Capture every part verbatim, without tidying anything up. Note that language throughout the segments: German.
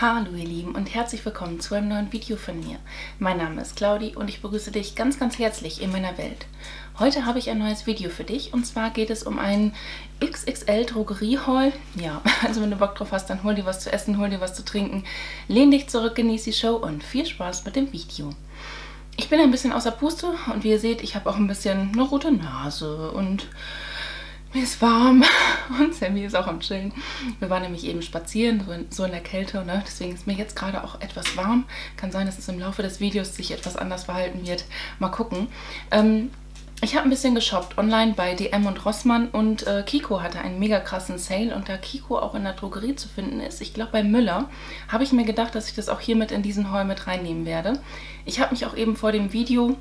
Hallo ihr Lieben und herzlich willkommen zu einem neuen Video von mir. Mein Name ist Claudi und ich begrüße dich ganz ganz herzlich in meiner Welt. Heute habe ich ein neues Video für dich und zwar geht es um einen X X L Drogerie-Haul. Ja, also wenn du Bock drauf hast, dann hol dir was zu essen, hol dir was zu trinken, lehn dich zurück, genieß die Show und viel Spaß mit dem Video. Ich bin ein bisschen außer Puste und wie ihr seht, ich habe auch ein bisschen eine rote Nase und mir ist warm und Sammy ist auch am Chillen. Wir waren nämlich eben spazieren, so in, so in der Kälte, ne? Deswegen ist mir jetzt gerade auch etwas warm. Kann sein, dass es im Laufe des Videos sich etwas anders verhalten wird. Mal gucken. Ähm, ich habe ein bisschen geshoppt online bei D M und Rossmann und äh, Kiko hatte einen mega krassen Sale. Und da Kiko auch in der Drogerie zu finden ist, ich glaube bei Müller, habe ich mir gedacht, dass ich das auch hier mit in diesen Haul mit reinnehmen werde. Ich habe mich auch eben vor dem Video,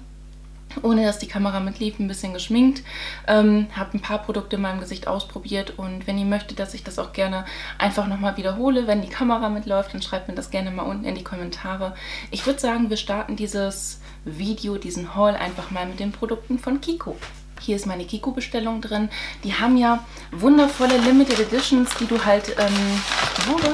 ohne dass die Kamera mitlief, ein bisschen geschminkt. Ähm, habe ein paar Produkte in meinem Gesicht ausprobiert und wenn ihr möchtet, dass ich das auch gerne einfach nochmal wiederhole, wenn die Kamera mitläuft, dann schreibt mir das gerne mal unten in die Kommentare. Ich würde sagen, wir starten dieses Video, diesen Haul einfach mal mit den Produkten von Kiko. Hier ist meine Kiko-Bestellung drin. Die haben ja wundervolle Limited Editions, die du halt, ähm, wurde...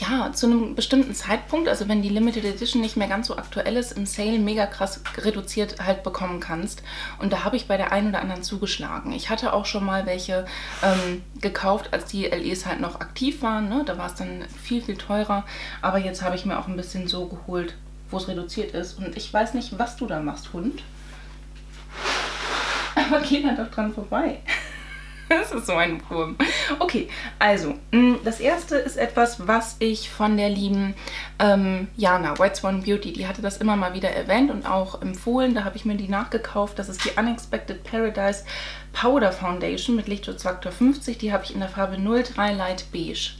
ja, zu einem bestimmten Zeitpunkt, also wenn die Limited Edition nicht mehr ganz so aktuell ist, im Sale mega krass reduziert halt bekommen kannst. Und da habe ich bei der einen oder anderen zugeschlagen. Ich hatte auch schon mal welche ähm, gekauft, als die L Es halt noch aktiv waren, ne? Da war es dann viel, viel teurer. Aber jetzt habe ich mir auch ein bisschen so geholt, wo es reduziert ist. Und ich weiß nicht, was du da machst, Hund. Aber geh da doch dran vorbei. Das ist so ein Wurm. Okay, also, das erste ist etwas, was ich von der lieben ähm, Jana, White Swan Beauty, die hatte das immer mal wieder erwähnt und auch empfohlen. Da habe ich mir die nachgekauft. Das ist die Unexpected Paradise Powder Foundation mit Lichtschutzfaktor fünfzig. Die habe ich in der Farbe null drei Light Beige.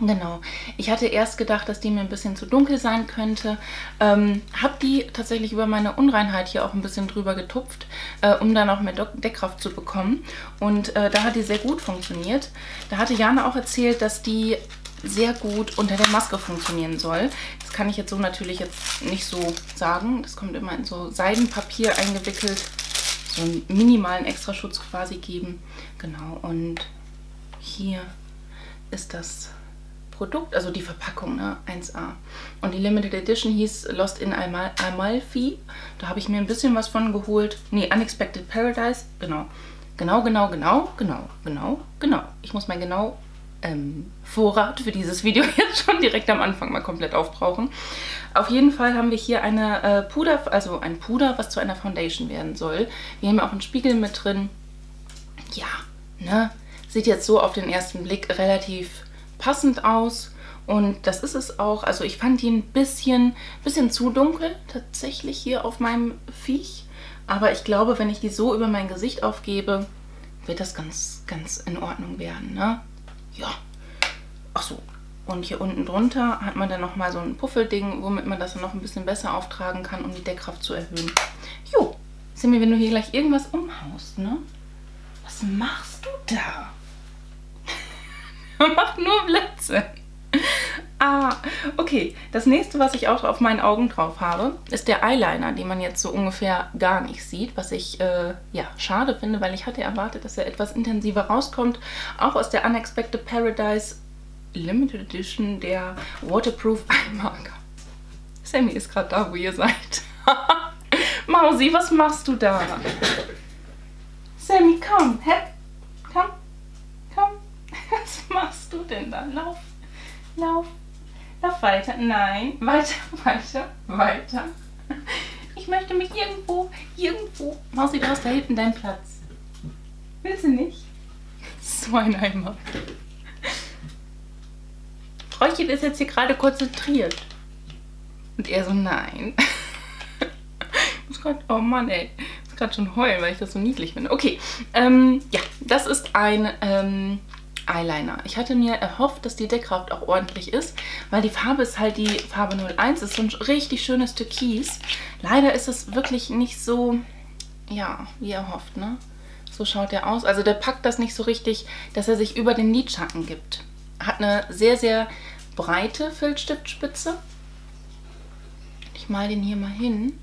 Genau. Ich hatte erst gedacht, dass die mir ein bisschen zu dunkel sein könnte. Ähm, habe die tatsächlich über meine Unreinheit hier auch ein bisschen drüber getupft, äh, um dann auch mehr Deckkraft zu bekommen. Und äh, da hat die sehr gut funktioniert. Da hatte Jana auch erzählt, dass die sehr gut unter der Maske funktionieren soll. Das kann ich jetzt so natürlich jetzt nicht so sagen. Das kommt immer in so Seidenpapier eingewickelt. So einen minimalen Extraschutz quasi geben. Genau. Und hier ist das Produkt, also die Verpackung, ne? eins A. Und die Limited Edition hieß Lost in Amal Amalfi. Da habe ich mir ein bisschen was von geholt. Nee, Unexpected Paradise. Genau. Genau, genau, genau, genau, genau, genau. Ich muss mein genau ähm, Vorrat für dieses Video jetzt schon direkt am Anfang mal komplett aufbrauchen. Auf jeden Fall haben wir hier eine äh, Puder, also ein Puder, was zu einer Foundation werden soll. Wir haben auch einen Spiegel mit drin. Ja, ne? Sieht jetzt so auf den ersten Blick relativ passend aus und das ist es auch. Also ich fand die ein bisschen, bisschen zu dunkel tatsächlich hier auf meinem Viech, aber ich glaube, wenn ich die so über mein Gesicht aufgebe, wird das ganz, ganz in Ordnung werden, ne? Ja. Ach so. Und hier unten drunter hat man dann nochmal so ein Puffelding, womit man das dann noch ein bisschen besser auftragen kann, um die Deckkraft zu erhöhen. Jo, Sammy, wenn du hier gleich irgendwas umhaust, ne? Was machst du da? Macht nur Blödsinn. Ah, okay. Das nächste, was ich auch auf meinen Augen drauf habe, ist der Eyeliner, den man jetzt so ungefähr gar nicht sieht, was ich äh, ja schade finde, weil ich hatte erwartet, dass er etwas intensiver rauskommt. Auch aus der Unexpected Paradise Limited Edition, der Waterproof Eye Marker. Sammy ist gerade da, wo ihr seid. Mausi, was machst du da? Sammy, komm, hä? Komm, komm. Was machst du denn da? Lauf, lauf, lauf weiter. Nein, weiter, weiter, weiter. Ich möchte mich irgendwo, irgendwo... Mausi, du hast da hinten deinen Platz. Willst du nicht? So ein Eimer. Fräuchchen ist jetzt hier gerade konzentriert. Und er so, nein. Ich muss grad, oh Mann, ey. Ich muss gerade schon heulen, weil ich das so niedlich finde. Okay, ähm, ja, das ist ein... Ähm, Eyeliner. Ich hatte mir erhofft, dass die Deckkraft auch ordentlich ist, weil die Farbe ist halt die Farbe null eins, ist so ein richtig schönes Türkis. Leider ist es wirklich nicht so, ja, wie erhofft, ne? So schaut der aus. Also der packt das nicht so richtig, dass er sich über den Lidschatten gibt. Hat eine sehr, sehr breite Filzstiftspitze. Ich mal den hier mal hin.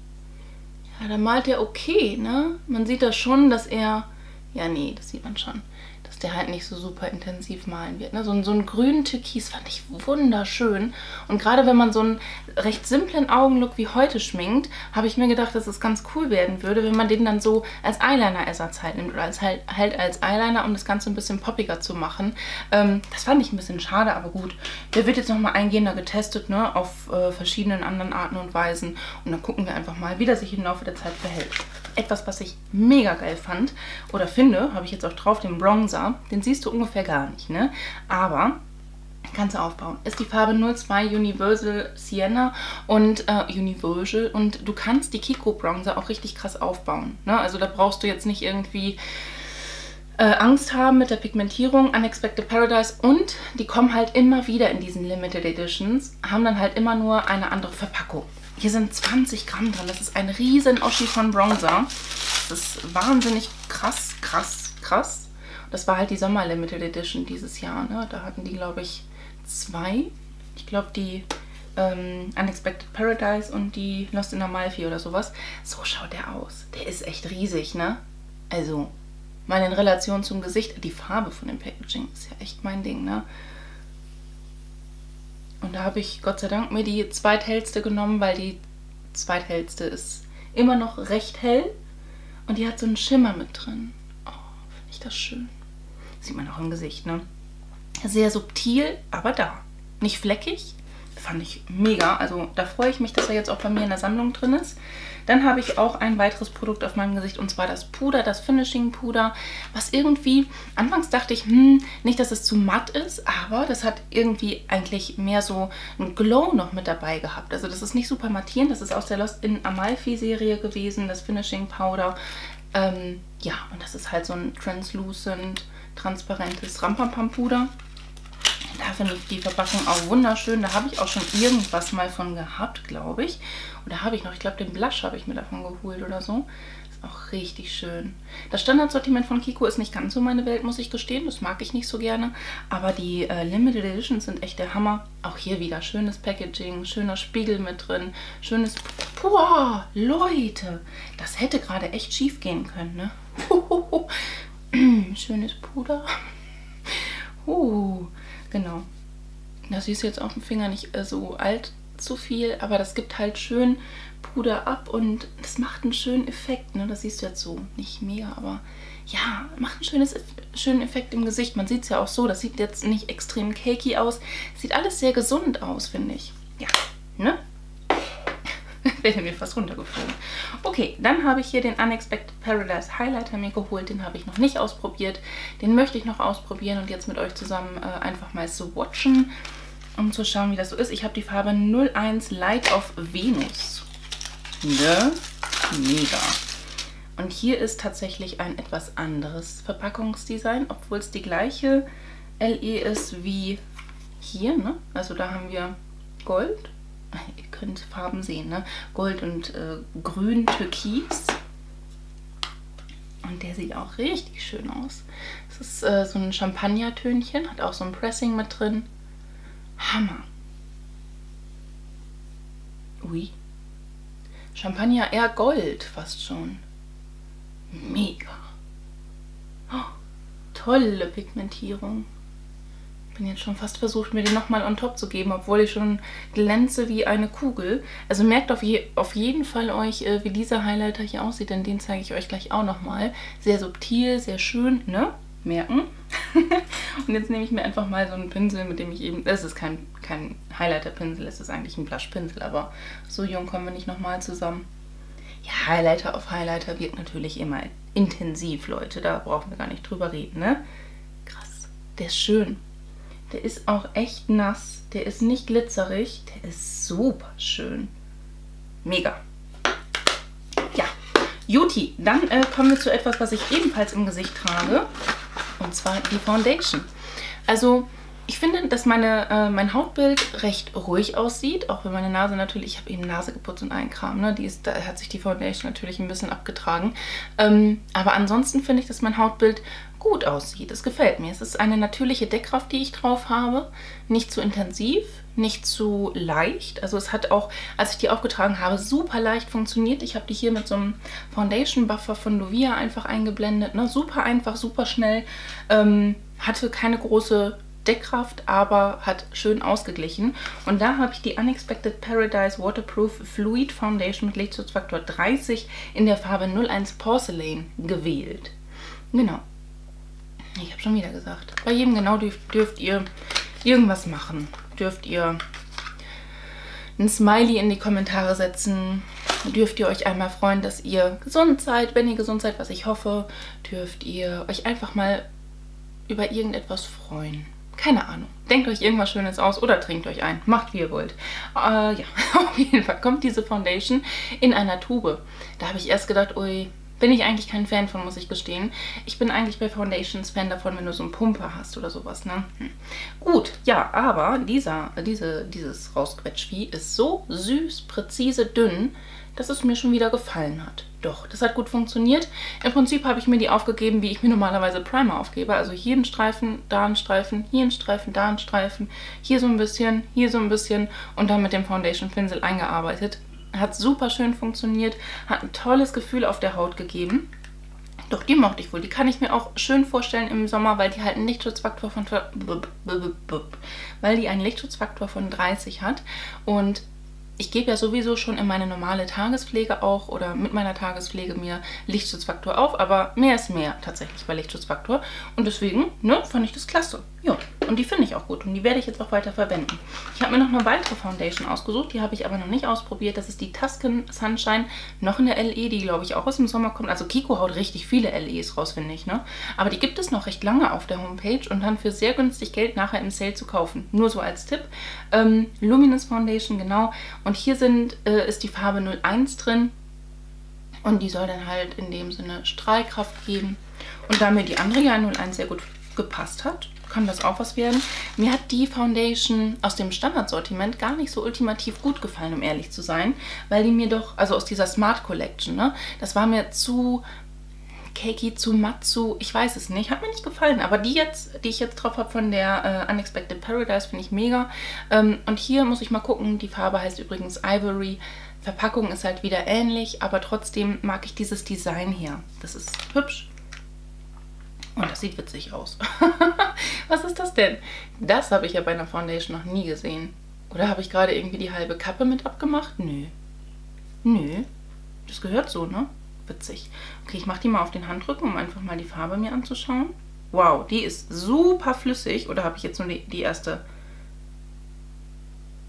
Ja, da malt er okay, ne? Man sieht da schon, dass er... Ja, nee, das sieht man schon. dass der halt nicht so super intensiv malen wird. Ne? So, so einen grünen Türkis fand ich wunderschön. Und gerade wenn man so einen recht simplen Augenlook wie heute schminkt, habe ich mir gedacht, dass es ganz cool werden würde, wenn man den dann so als Eyeliner-Ersatz halt nimmt. Oder als, halt, halt als Eyeliner, um das Ganze ein bisschen poppiger zu machen. Ähm, das fand ich ein bisschen schade, aber gut. Der wird jetzt nochmal eingehender getestet, ne? Auf äh, verschiedenen anderen Arten und Weisen. Und dann gucken wir einfach mal, wie der sich im Laufe der Zeit verhält. Etwas, was ich mega geil fand oder finde, habe ich jetzt auch drauf, den Bronzer. Den siehst du ungefähr gar nicht, ne? Aber kannst du aufbauen. Ist die Farbe null zwei Universal Sienna und äh, Universal, und du kannst die Kiko Bronzer auch richtig krass aufbauen, ne? Also da brauchst du jetzt nicht irgendwie Äh, Angst haben mit der Pigmentierung. Unexpected Paradise, und die kommen halt immer wieder in diesen Limited Editions, haben dann halt immer nur eine andere Verpackung. Hier sind zwanzig Gramm drin, das ist ein riesen Oschi von Bronzer. Das ist wahnsinnig krass, krass, krass. Das war halt die Sommer Limited Edition dieses Jahr, ne? Da hatten die, glaube ich, zwei. Ich glaube, die ähm, Unexpected Paradise und die Lost in Amalfi oder sowas. So schaut der aus. Der ist echt riesig, ne? Also mal in Relation zum Gesicht. Die Farbe von dem Packaging ist ja echt mein Ding, ne? Und da habe ich Gott sei Dank mir die zweithellste genommen, weil die zweithellste ist immer noch recht hell. Und die hat so einen Schimmer mit drin. Oh, finde ich das schön. Sieht man auch im Gesicht, ne? Sehr subtil, aber da. Nicht fleckig. Fand ich mega. Also da freue ich mich, dass er jetzt auch bei mir in der Sammlung drin ist. Dann habe ich auch ein weiteres Produkt auf meinem Gesicht, und zwar das Puder, das Finishing Puder, was irgendwie, anfangs dachte ich, hm, nicht, dass es zu matt ist, aber das hat irgendwie eigentlich mehr so einen Glow noch mit dabei gehabt. Also das ist nicht super mattierend, das ist aus der Lost in Amalfi Serie gewesen, das Finishing Powder. Ähm, ja, und das ist halt so ein translucent, transparentes Rampampam-Puder. Da finde ich die Verpackung auch wunderschön. Da habe ich auch schon irgendwas mal von gehabt, glaube ich. Und da habe ich noch, ich glaube, den Blush habe ich mir davon geholt oder so. Ist auch richtig schön. Das Standardsortiment von Kiko ist nicht ganz so meine Welt, muss ich gestehen. Das mag ich nicht so gerne. Aber die äh, Limited Editions sind echt der Hammer. Auch hier wieder schönes Packaging, schöner Spiegel mit drin, schönes... Boah, Leute! Das hätte gerade echt schief gehen können, ne? Schönes Puder. Uh... Genau. Das ist jetzt auf dem Finger nicht äh, so alt zu viel, aber das gibt halt schön Puder ab und das macht einen schönen Effekt. Ne? Das siehst du jetzt so nicht mehr, aber ja, macht ein schönes, schönen Effekt im Gesicht. Man sieht es ja auch so, das sieht jetzt nicht extrem cakey aus. Sieht alles sehr gesund aus, finde ich. Ja, ne? Wäre mir fast runtergeflogen. Okay, dann habe ich hier den Unexpected Paradise Highlighter mir geholt. Den habe ich noch nicht ausprobiert. Den möchte ich noch ausprobieren und jetzt mit euch zusammen äh, einfach mal so watchen, um zu schauen, wie das so ist. Ich habe die Farbe null eins Light of Venus. Ne? Mega. Und hier ist tatsächlich ein etwas anderes Verpackungsdesign, obwohl es die gleiche L E ist wie hier, ne? Also da haben wir Gold. Ihr könnt Farben sehen, ne? Gold und äh, grün, türkis. Und der sieht auch richtig schön aus. Das ist äh, so ein Champagner-Tönchen, hat auch so ein Pressing mit drin. Hammer. Ui. Champagner eher Gold fast schon. Mega. Oh, tolle Pigmentierung. Ich bin jetzt schon fast versucht, mir den nochmal on top zu geben, obwohl ich schon glänze wie eine Kugel. Also merkt auf, je, auf jeden Fall euch, äh, wie dieser Highlighter hier aussieht, denn den zeige ich euch gleich auch nochmal. Sehr subtil, sehr schön, ne? Merken. Und jetzt nehme ich mir einfach mal so einen Pinsel, mit dem ich eben... Es ist kein, kein Highlighter-Pinsel, es ist eigentlich ein Blush-Pinsel, aber so jung kommen wir nicht nochmal zusammen. Ja, Highlighter auf Highlighter wirkt natürlich immer intensiv, Leute. Da brauchen wir gar nicht drüber reden, ne? Krass. Der ist schön. Der ist auch echt nass. Der ist nicht glitzerig. Der ist super schön. Mega. Ja, Juti, dann äh, kommen wir zu etwas, was ich ebenfalls im Gesicht trage. Und zwar die Foundation. Also, ich finde, dass meine, äh, mein Hautbild recht ruhig aussieht. Auch wenn meine Nase natürlich... Ich habe eben Nase geputzt und einen Kram, ne? Die ist, da hat sich die Foundation natürlich ein bisschen abgetragen. Ähm, aber ansonsten finde ich, dass mein Hautbild... gut aussieht. Es gefällt mir. Es ist eine natürliche Deckkraft, die ich drauf habe. Nicht zu intensiv, nicht zu leicht. Also es hat auch, als ich die aufgetragen habe, super leicht funktioniert. Ich habe die hier mit so einem Foundation Buffer von Luvia einfach eingeblendet. Ne? Super einfach, super schnell. Ähm, hatte keine große Deckkraft, aber hat schön ausgeglichen. Und da habe ich die Unexpected Paradise Waterproof Fluid Foundation mit Lichtschutzfaktor dreißig in der Farbe null eins Porcelain gewählt. Genau. Ich habe schon wieder gesagt. Bei jedem genau dürft, dürft ihr irgendwas machen. Dürft ihr ein Smiley in die Kommentare setzen. Dürft ihr euch einmal freuen, dass ihr gesund seid. Wenn ihr gesund seid, was ich hoffe, dürft ihr euch einfach mal über irgendetwas freuen. Keine Ahnung. Denkt euch irgendwas Schönes aus oder trinkt euch ein. Macht, wie ihr wollt. Äh, ja, auf jeden Fall kommt diese Foundation in einer Tube. Da habe ich erst gedacht, ui, bin ich eigentlich kein Fan von, muss ich gestehen. Ich bin eigentlich bei Foundations Fan davon, wenn du so einen Pumper hast oder sowas, ne? Hm. Gut, ja, aber dieser, diese, dieses Rausquetschvieh ist so süß, präzise, dünn, dass es mir schon wieder gefallen hat. Doch, das hat gut funktioniert. Im Prinzip habe ich mir die aufgegeben, wie ich mir normalerweise Primer aufgebe. Also hier einen Streifen, da einen Streifen, hier einen Streifen, da einen Streifen, hier so ein bisschen, hier so ein bisschen und dann mit dem Foundation Pinsel eingearbeitet. Hat super schön funktioniert, hat ein tolles Gefühl auf der Haut gegeben. Doch die mochte ich wohl. Die kann ich mir auch schön vorstellen im Sommer, weil die halt einen Lichtschutzfaktor von, weil die einen Lichtschutzfaktor von dreißig hat. Und ich gebe ja sowieso schon in meine normale Tagespflege auch oder mit meiner Tagespflege mir Lichtschutzfaktor auf, aber mehr ist mehr tatsächlich bei Lichtschutzfaktor. Und deswegen, ne, fand ich das klasse. Ja, und die finde ich auch gut und die werde ich jetzt auch weiter verwenden. Ich habe mir noch eine weitere Foundation ausgesucht, die habe ich aber noch nicht ausprobiert. Das ist die Tuscan Sunshine, noch eine L E, die glaube ich auch aus dem Sommer kommt. Also Kiko haut richtig viele L Es raus, finde ich, ne? Aber die gibt es noch recht lange auf der Homepage und dann für sehr günstig Geld nachher im Sale zu kaufen. Nur so als Tipp. Ähm, Luminous Foundation, genau. Und Und hier sind, äh, ist die Farbe null eins drin und die soll dann halt in dem Sinne Strahlkraft geben. Und da mir die andere ja null eins sehr gut gepasst hat, kann das auch was werden. Mir hat die Foundation aus dem Standardsortiment gar nicht so ultimativ gut gefallen, um ehrlich zu sein, weil die mir doch, also aus dieser Smart Collection, ne, das war mir zu cakey, zu matt, zu, ich weiß es nicht, hat mir nicht gefallen. Aber die jetzt, die ich jetzt drauf habe von der äh, Unexpected Paradise, finde ich mega. Ähm, und hier muss ich mal gucken, die Farbe heißt übrigens Ivory. Verpackung ist halt wieder ähnlich, aber trotzdem mag ich dieses Design hier. Das ist hübsch und das sieht witzig aus. Was ist das denn? Das habe ich ja bei einer Foundation noch nie gesehen. Oder habe ich gerade irgendwie die halbe Kappe mit abgemacht? Nö. Nö. Das gehört so, ne? Witzig. Okay, ich mache die mal auf den Handrücken, um einfach mal die Farbe mir anzuschauen. Wow, die ist super flüssig. Oder habe ich jetzt nur die, die erste...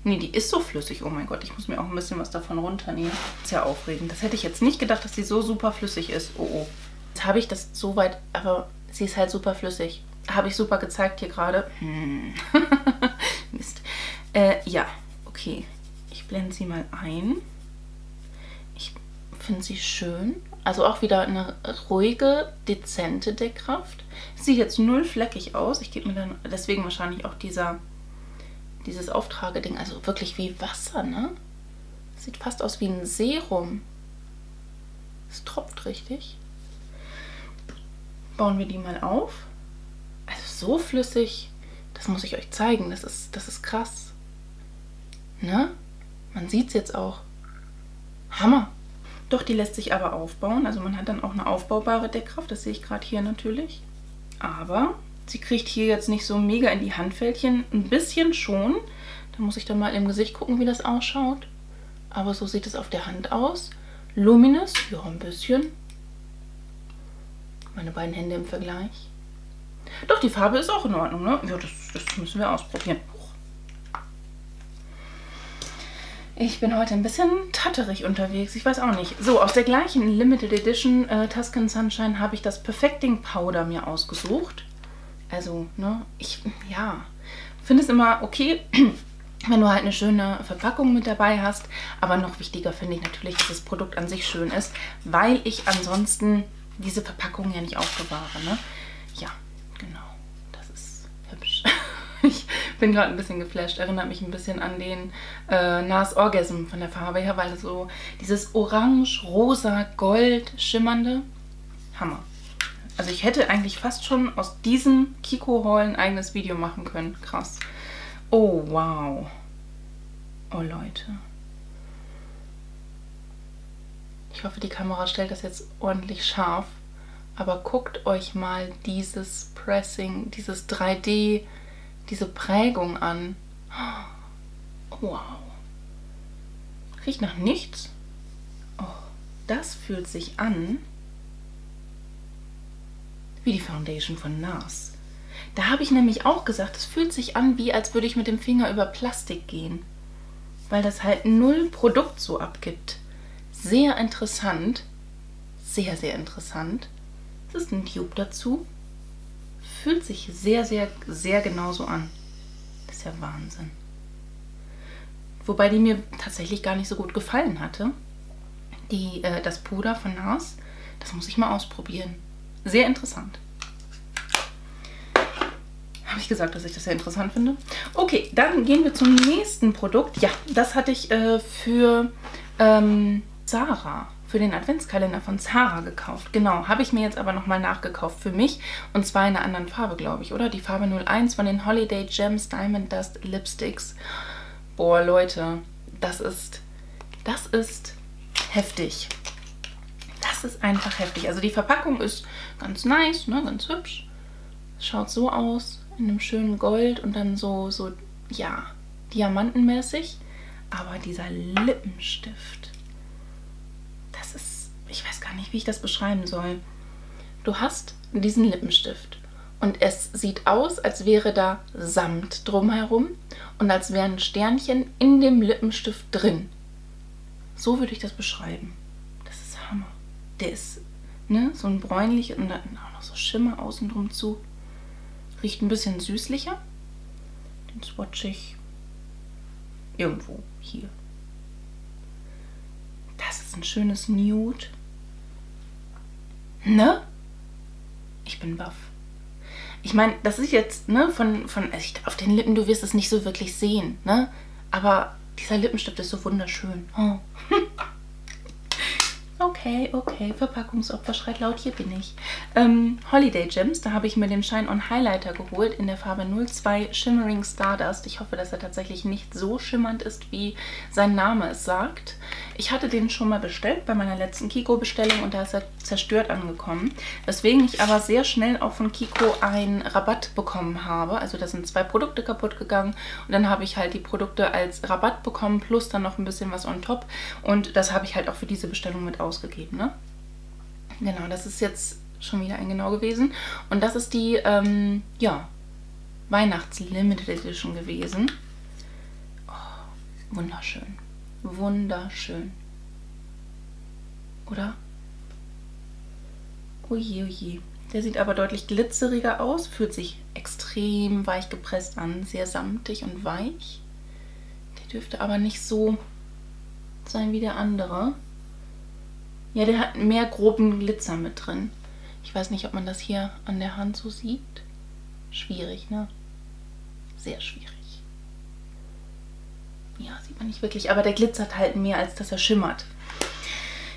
Nee, die ist so flüssig. Oh mein Gott, ich muss mir auch ein bisschen was davon runternehmen. Ist ja aufregend. Das hätte ich jetzt nicht gedacht, dass die so super flüssig ist. Oh, oh. Jetzt habe ich das so weit... Aber sie ist halt super flüssig. Habe ich super gezeigt hier gerade. Hm. Mist. Äh, ja. Okay. Ich blende sie mal ein. Ich finde sie schön. Also auch wieder eine ruhige, dezente Deckkraft. Sieht jetzt null fleckig aus. Ich gebe mir dann deswegen wahrscheinlich auch dieser, dieses Auftrageding. Also wirklich wie Wasser, ne? Sieht fast aus wie ein Serum. Es tropft richtig. Bauen wir die mal auf. Also so flüssig, das muss ich euch zeigen. Das ist, das ist krass. Ne? Man sieht es jetzt auch. Hammer! Doch, die lässt sich aber aufbauen. Also man hat dann auch eine aufbaubare Deckkraft. Das sehe ich gerade hier natürlich. Aber sie kriegt hier jetzt nicht so mega in die Handfältchen. Ein bisschen schon. Da muss ich dann mal im Gesicht gucken, wie das ausschaut. Aber so sieht es auf der Hand aus. Luminous, ja, ein bisschen. Meine beiden Hände im Vergleich. Doch, die Farbe ist auch in Ordnung, ne? Ja, das, das müssen wir ausprobieren. Ich bin heute ein bisschen tatterig unterwegs, ich weiß auch nicht. So, aus der gleichen Limited Edition äh, Tuscan Sunshine habe ich das Perfecting Powder mir ausgesucht. Also, ne, ich, ja, finde es immer okay, wenn du halt eine schöne Verpackung mit dabei hast. Aber noch wichtiger finde ich natürlich, dass das Produkt an sich schön ist, weil ich ansonsten diese Verpackung ja nicht aufbewahre, ne? Ja, genau, das ist hübsch. Ich bin gerade ein bisschen geflasht, erinnert mich ein bisschen an den äh, N A R S Orgasm von der Farbe her, weil so dieses orange, rosa, gold schimmernde, Hammer. Also ich hätte eigentlich fast schon aus diesem Kiko-Haul ein eigenes Video machen können, krass. Oh wow, Wow, Leute. Ich hoffe, die Kamera stellt das jetzt ordentlich scharf. Aber guckt euch mal dieses Pressing, dieses drei D, diese Prägung an. Wow. Riecht nach nichts. Oh, das fühlt sich an wie die Foundation von NARS. Da habe ich nämlich auch gesagt, es fühlt sich an, wie als würde ich mit dem Finger über Plastik gehen. Weil das halt null Produkt so abgibt. Sehr interessant. Sehr, sehr interessant. Das ist ein Dupe dazu. Fühlt sich sehr, sehr, sehr genauso an. Das ist ja Wahnsinn. Wobei die mir tatsächlich gar nicht so gut gefallen hatte. Die, äh, das Puder von NARS, das muss ich mal ausprobieren. Sehr interessant. Habe ich gesagt, dass ich das sehr interessant finde? Okay, dann gehen wir zum nächsten Produkt. Ja, das hatte ich äh, für ähm, Sarah, für den Adventskalender von Sarah gekauft. Genau, habe ich mir jetzt aber nochmal nachgekauft für mich. Und zwar in einer anderen Farbe, glaube ich, oder? Die Farbe null eins von den Holiday Gems Diamond Dust Lipsticks. Boah, Leute, das ist, das ist heftig. Das ist einfach heftig. Also die Verpackung ist ganz nice, ne? Ganz hübsch. Schaut so aus. In einem schönen Gold und dann so, so, ja, diamantenmäßig. Aber dieser Lippenstift, das ist, ich weiß gar nicht, wie ich das beschreiben soll. Du hast diesen Lippenstift und es sieht aus, als wäre da Samt drumherum und als wären Sternchen in dem Lippenstift drin. So würde ich das beschreiben. Das ist Hammer. Der ist, ne, so ein bräunlich und dann auch noch so Schimmer außen drum zu. Riecht ein bisschen süßlicher. Den swatche ich irgendwo hier. Das ist ein schönes Nude. Ne? Ich bin baff. Ich meine, das ist jetzt, ne, von, von also ich, auf den Lippen, du wirst es nicht so wirklich sehen, ne? Aber dieser Lippenstift ist so wunderschön. Oh. Okay, okay, Verpackungsopfer schreit laut, hier bin ich. Ähm, Holiday Gems, da habe ich mir den Shine On Highlighter geholt in der Farbe null zwei Shimmering Stardust. Ich hoffe, dass er tatsächlich nicht so schimmernd ist, wie sein Name es sagt. Ich hatte den schon mal bestellt bei meiner letzten Kiko-Bestellung und da ist er zerstört angekommen. Weswegen ich aber sehr schnell auch von Kiko einen Rabatt bekommen habe. Also da sind zwei Produkte kaputt gegangen und dann habe ich halt die Produkte als Rabatt bekommen plus dann noch ein bisschen was on top. Und das habe ich halt auch für diese Bestellung mit ausgegeben, ne? Genau, das ist jetzt schon wieder ein Genau gewesen. Und das ist die, ähm, ja, Weihnachts-Limited Edition gewesen. Oh, wunderschön. Wunderschön. Oder? Oje, oje. Der sieht aber deutlich glitzeriger aus, fühlt sich extrem weich gepresst an, sehr samtig und weich. Der dürfte aber nicht so sein wie der andere. Ja, der hat mehr groben Glitzer mit drin. Ich weiß nicht, ob man das hier an der Hand so sieht. Schwierig, ne? Sehr schwierig. Ja, sieht man nicht wirklich. Aber der glitzert halt mehr, als dass er schimmert.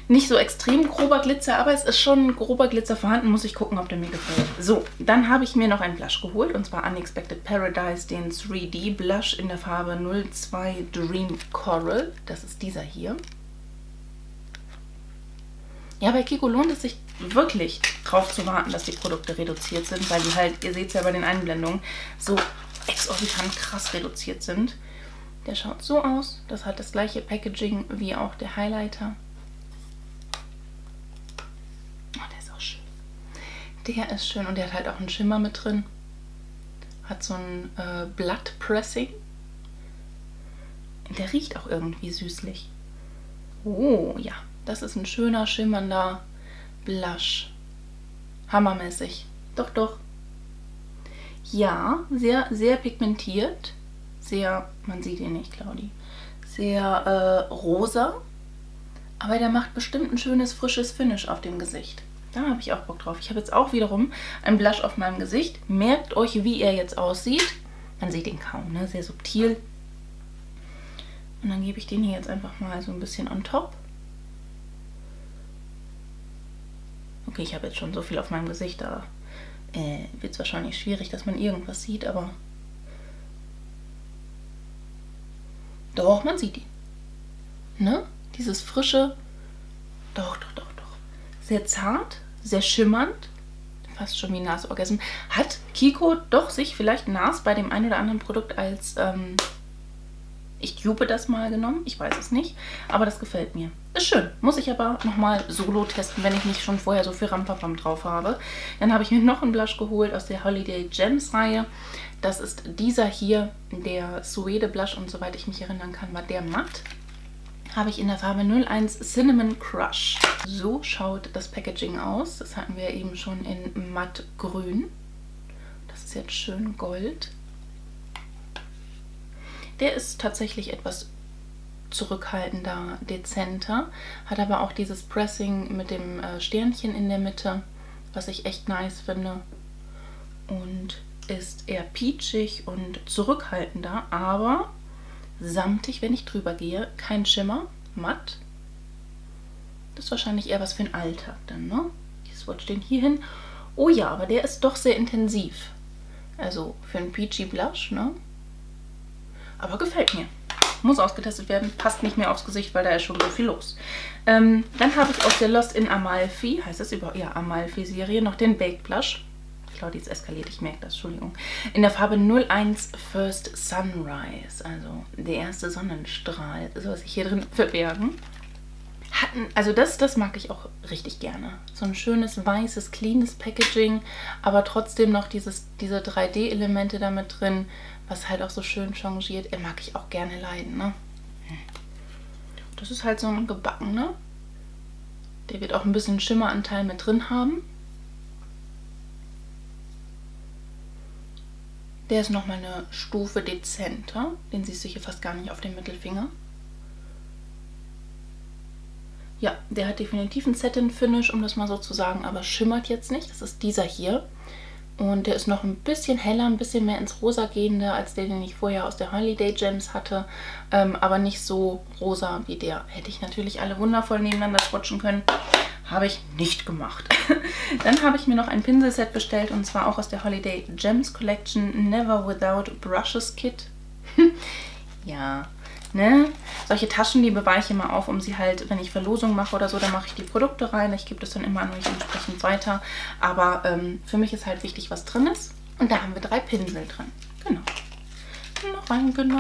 Nicht so extrem grober Glitzer, aber es ist schon grober Glitzer vorhanden. Muss ich gucken, ob der mir gefällt. So, dann habe ich mir noch einen Blush geholt. Und zwar Unexpected Paradise, den drei D Blush in der Farbe null zwei Dream Coral. Das ist dieser hier. Ja, bei Kiko lohnt es sich wirklich drauf zu warten, dass die Produkte reduziert sind, weil die halt, ihr seht es ja bei den Einblendungen, so exorbitant krass reduziert sind. Der schaut so aus. Das hat das gleiche Packaging wie auch der Highlighter. Oh, der ist auch schön. Der ist schön und der hat halt auch einen Schimmer mit drin. Hat so ein äh, Blattpressing. Der riecht auch irgendwie süßlich. Oh, ja. Das ist ein schöner, schimmernder Blush. Hammermäßig. Doch, doch. Ja, sehr, sehr pigmentiert. Sehr, man sieht ihn nicht, Claudi. Sehr äh, rosa. Aber der macht bestimmt ein schönes, frisches Finish auf dem Gesicht. Da habe ich auch Bock drauf. Ich habe jetzt auch wiederum einen Blush auf meinem Gesicht. Merkt euch, wie er jetzt aussieht. Man sieht ihn kaum, ne? Sehr subtil. Und dann gebe ich den hier jetzt einfach mal so ein bisschen on top. Okay, ich habe jetzt schon so viel auf meinem Gesicht, da äh, wird es wahrscheinlich schwierig, dass man irgendwas sieht, aber Doch, man sieht ihn. Ne? Dieses frische. Doch, doch, doch, doch. Sehr zart, sehr schimmernd. Fast schon wie N A R S-Orgasm. Hat Kiko doch sich vielleicht N A R S bei dem einen oder anderen Produkt als, ähm, ich glaube das mal genommen? Ich weiß es nicht. Aber das gefällt mir. Ist schön. Muss ich aber nochmal solo testen, wenn ich nicht schon vorher so viel Rampapam drauf habe. Dann habe ich mir noch einen Blush geholt aus der Holiday Gems Reihe. Das ist dieser hier, der Suede Blush. Und soweit ich mich erinnern kann, war der matt. Habe ich in der Farbe null eins Cinnamon Crush. So schaut das Packaging aus. Das hatten wir eben schon in mattgrün. Das ist jetzt schön gold. Der ist tatsächlich etwas zurückhaltender, dezenter. Hat aber auch dieses Pressing mit dem Sternchen in der Mitte, was ich echt nice finde. Und ist eher peachig und zurückhaltender, aber samtig, wenn ich drüber gehe. Kein Schimmer, matt. Das ist wahrscheinlich eher was für den Alltag dann, ne? Dieses Wort steht hier hin. Oh ja, aber der ist doch sehr intensiv. Also für einen Peachy Blush, ne? Aber gefällt mir. Muss ausgetestet werden. Passt nicht mehr aufs Gesicht, weil da ist schon so viel los. Ähm, dann habe ich aus der Lost in Amalfi, heißt es über ja, Amalfi-Serie, noch den Baked Blush. Claudi ist eskaliert, ich merke das, Entschuldigung. In der Farbe null eins First Sunrise, also der erste Sonnenstrahl, soll sich hier drin verbergen. Hatten, also das, das mag ich auch richtig gerne. So ein schönes, weißes, cleanes Packaging, aber trotzdem noch dieses, diese drei D-Elemente da mit drin, was halt auch so schön changiert. Er mag ich auch gerne leiden, ne? Das ist halt so ein gebackener. Der wird auch ein bisschen Schimmeranteil mit drin haben. Der ist nochmal eine Stufe dezenter. Den siehst du hier fast gar nicht auf dem Mittelfinger. Ja, der hat definitiv einen Satin-Finish, um das mal so zu sagen, aber schimmert jetzt nicht. Das ist dieser hier. Und der ist noch ein bisschen heller, ein bisschen mehr ins Rosa gehende, als der, den ich vorher aus der Holiday Gems hatte. Ähm, aber nicht so rosa wie der. Hätte ich natürlich alle wundervoll nebeneinander swatchen können. Habe ich nicht gemacht. Dann habe ich mir noch ein Pinselset bestellt und zwar auch aus der Holiday Gems Collection Never Without Brushes Kit. Ja, ne? Solche Taschen, die bewahre ich immer auf, um sie halt, wenn ich Verlosung mache oder so, dann mache ich die Produkte rein. Ich gebe das dann immer an euch entsprechend weiter. Aber ähm, für mich ist halt wichtig, was drin ist. Und da haben wir drei Pinsel drin. Genau. Noch ein, genau.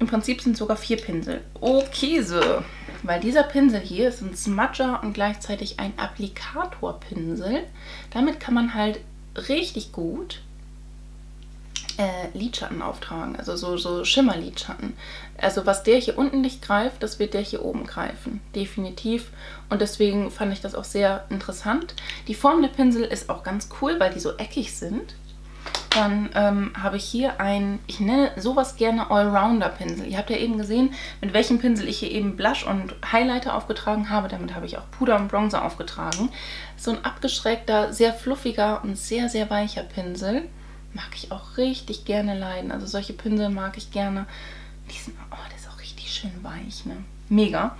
Im Prinzip sind sogar vier Pinsel. Oh, Käse! Weil dieser Pinsel hier ist ein Smudger und gleichzeitig ein Applikatorpinsel. Damit kann man halt richtig gut äh, Lidschatten auftragen, also so, so Schimmerlidschatten. Also was der hier unten nicht greift, das wird der hier oben greifen, definitiv. Und deswegen fand ich das auch sehr interessant. Die Form der Pinsel ist auch ganz cool, weil die so eckig sind. Dann ähm, habe ich hier ein, ich nenne sowas gerne Allrounder-Pinsel. Ihr habt ja eben gesehen, mit welchem Pinsel ich hier eben Blush und Highlighter aufgetragen habe. Damit habe ich auch Puder und Bronzer aufgetragen. So ein abgeschrägter, sehr fluffiger und sehr, sehr weicher Pinsel. Mag ich auch richtig gerne leiden. Also solche Pinsel mag ich gerne. Diesen, oh, der ist auch richtig schön weich, ne? Mega.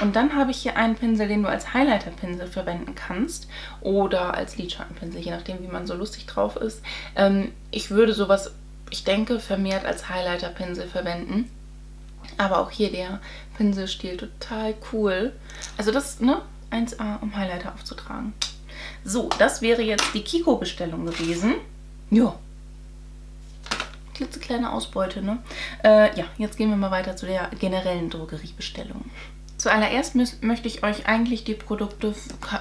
Und dann habe ich hier einen Pinsel, den du als Highlighter-Pinsel verwenden kannst oder als Lidschattenpinsel, je nachdem, wie man so lustig drauf ist. Ähm, ich würde sowas, ich denke, vermehrt als Highlighter-Pinsel verwenden. Aber auch hier der Pinselstil total cool. Also das, ne, eins A, um Highlighter aufzutragen. So, das wäre jetzt die Kiko-Bestellung gewesen. Ja. Klitzekleine Ausbeute, ne? Äh, ja, jetzt gehen wir mal weiter zu der generellen Drogeriebestellung. Zuallererst möchte ich euch eigentlich die Produkte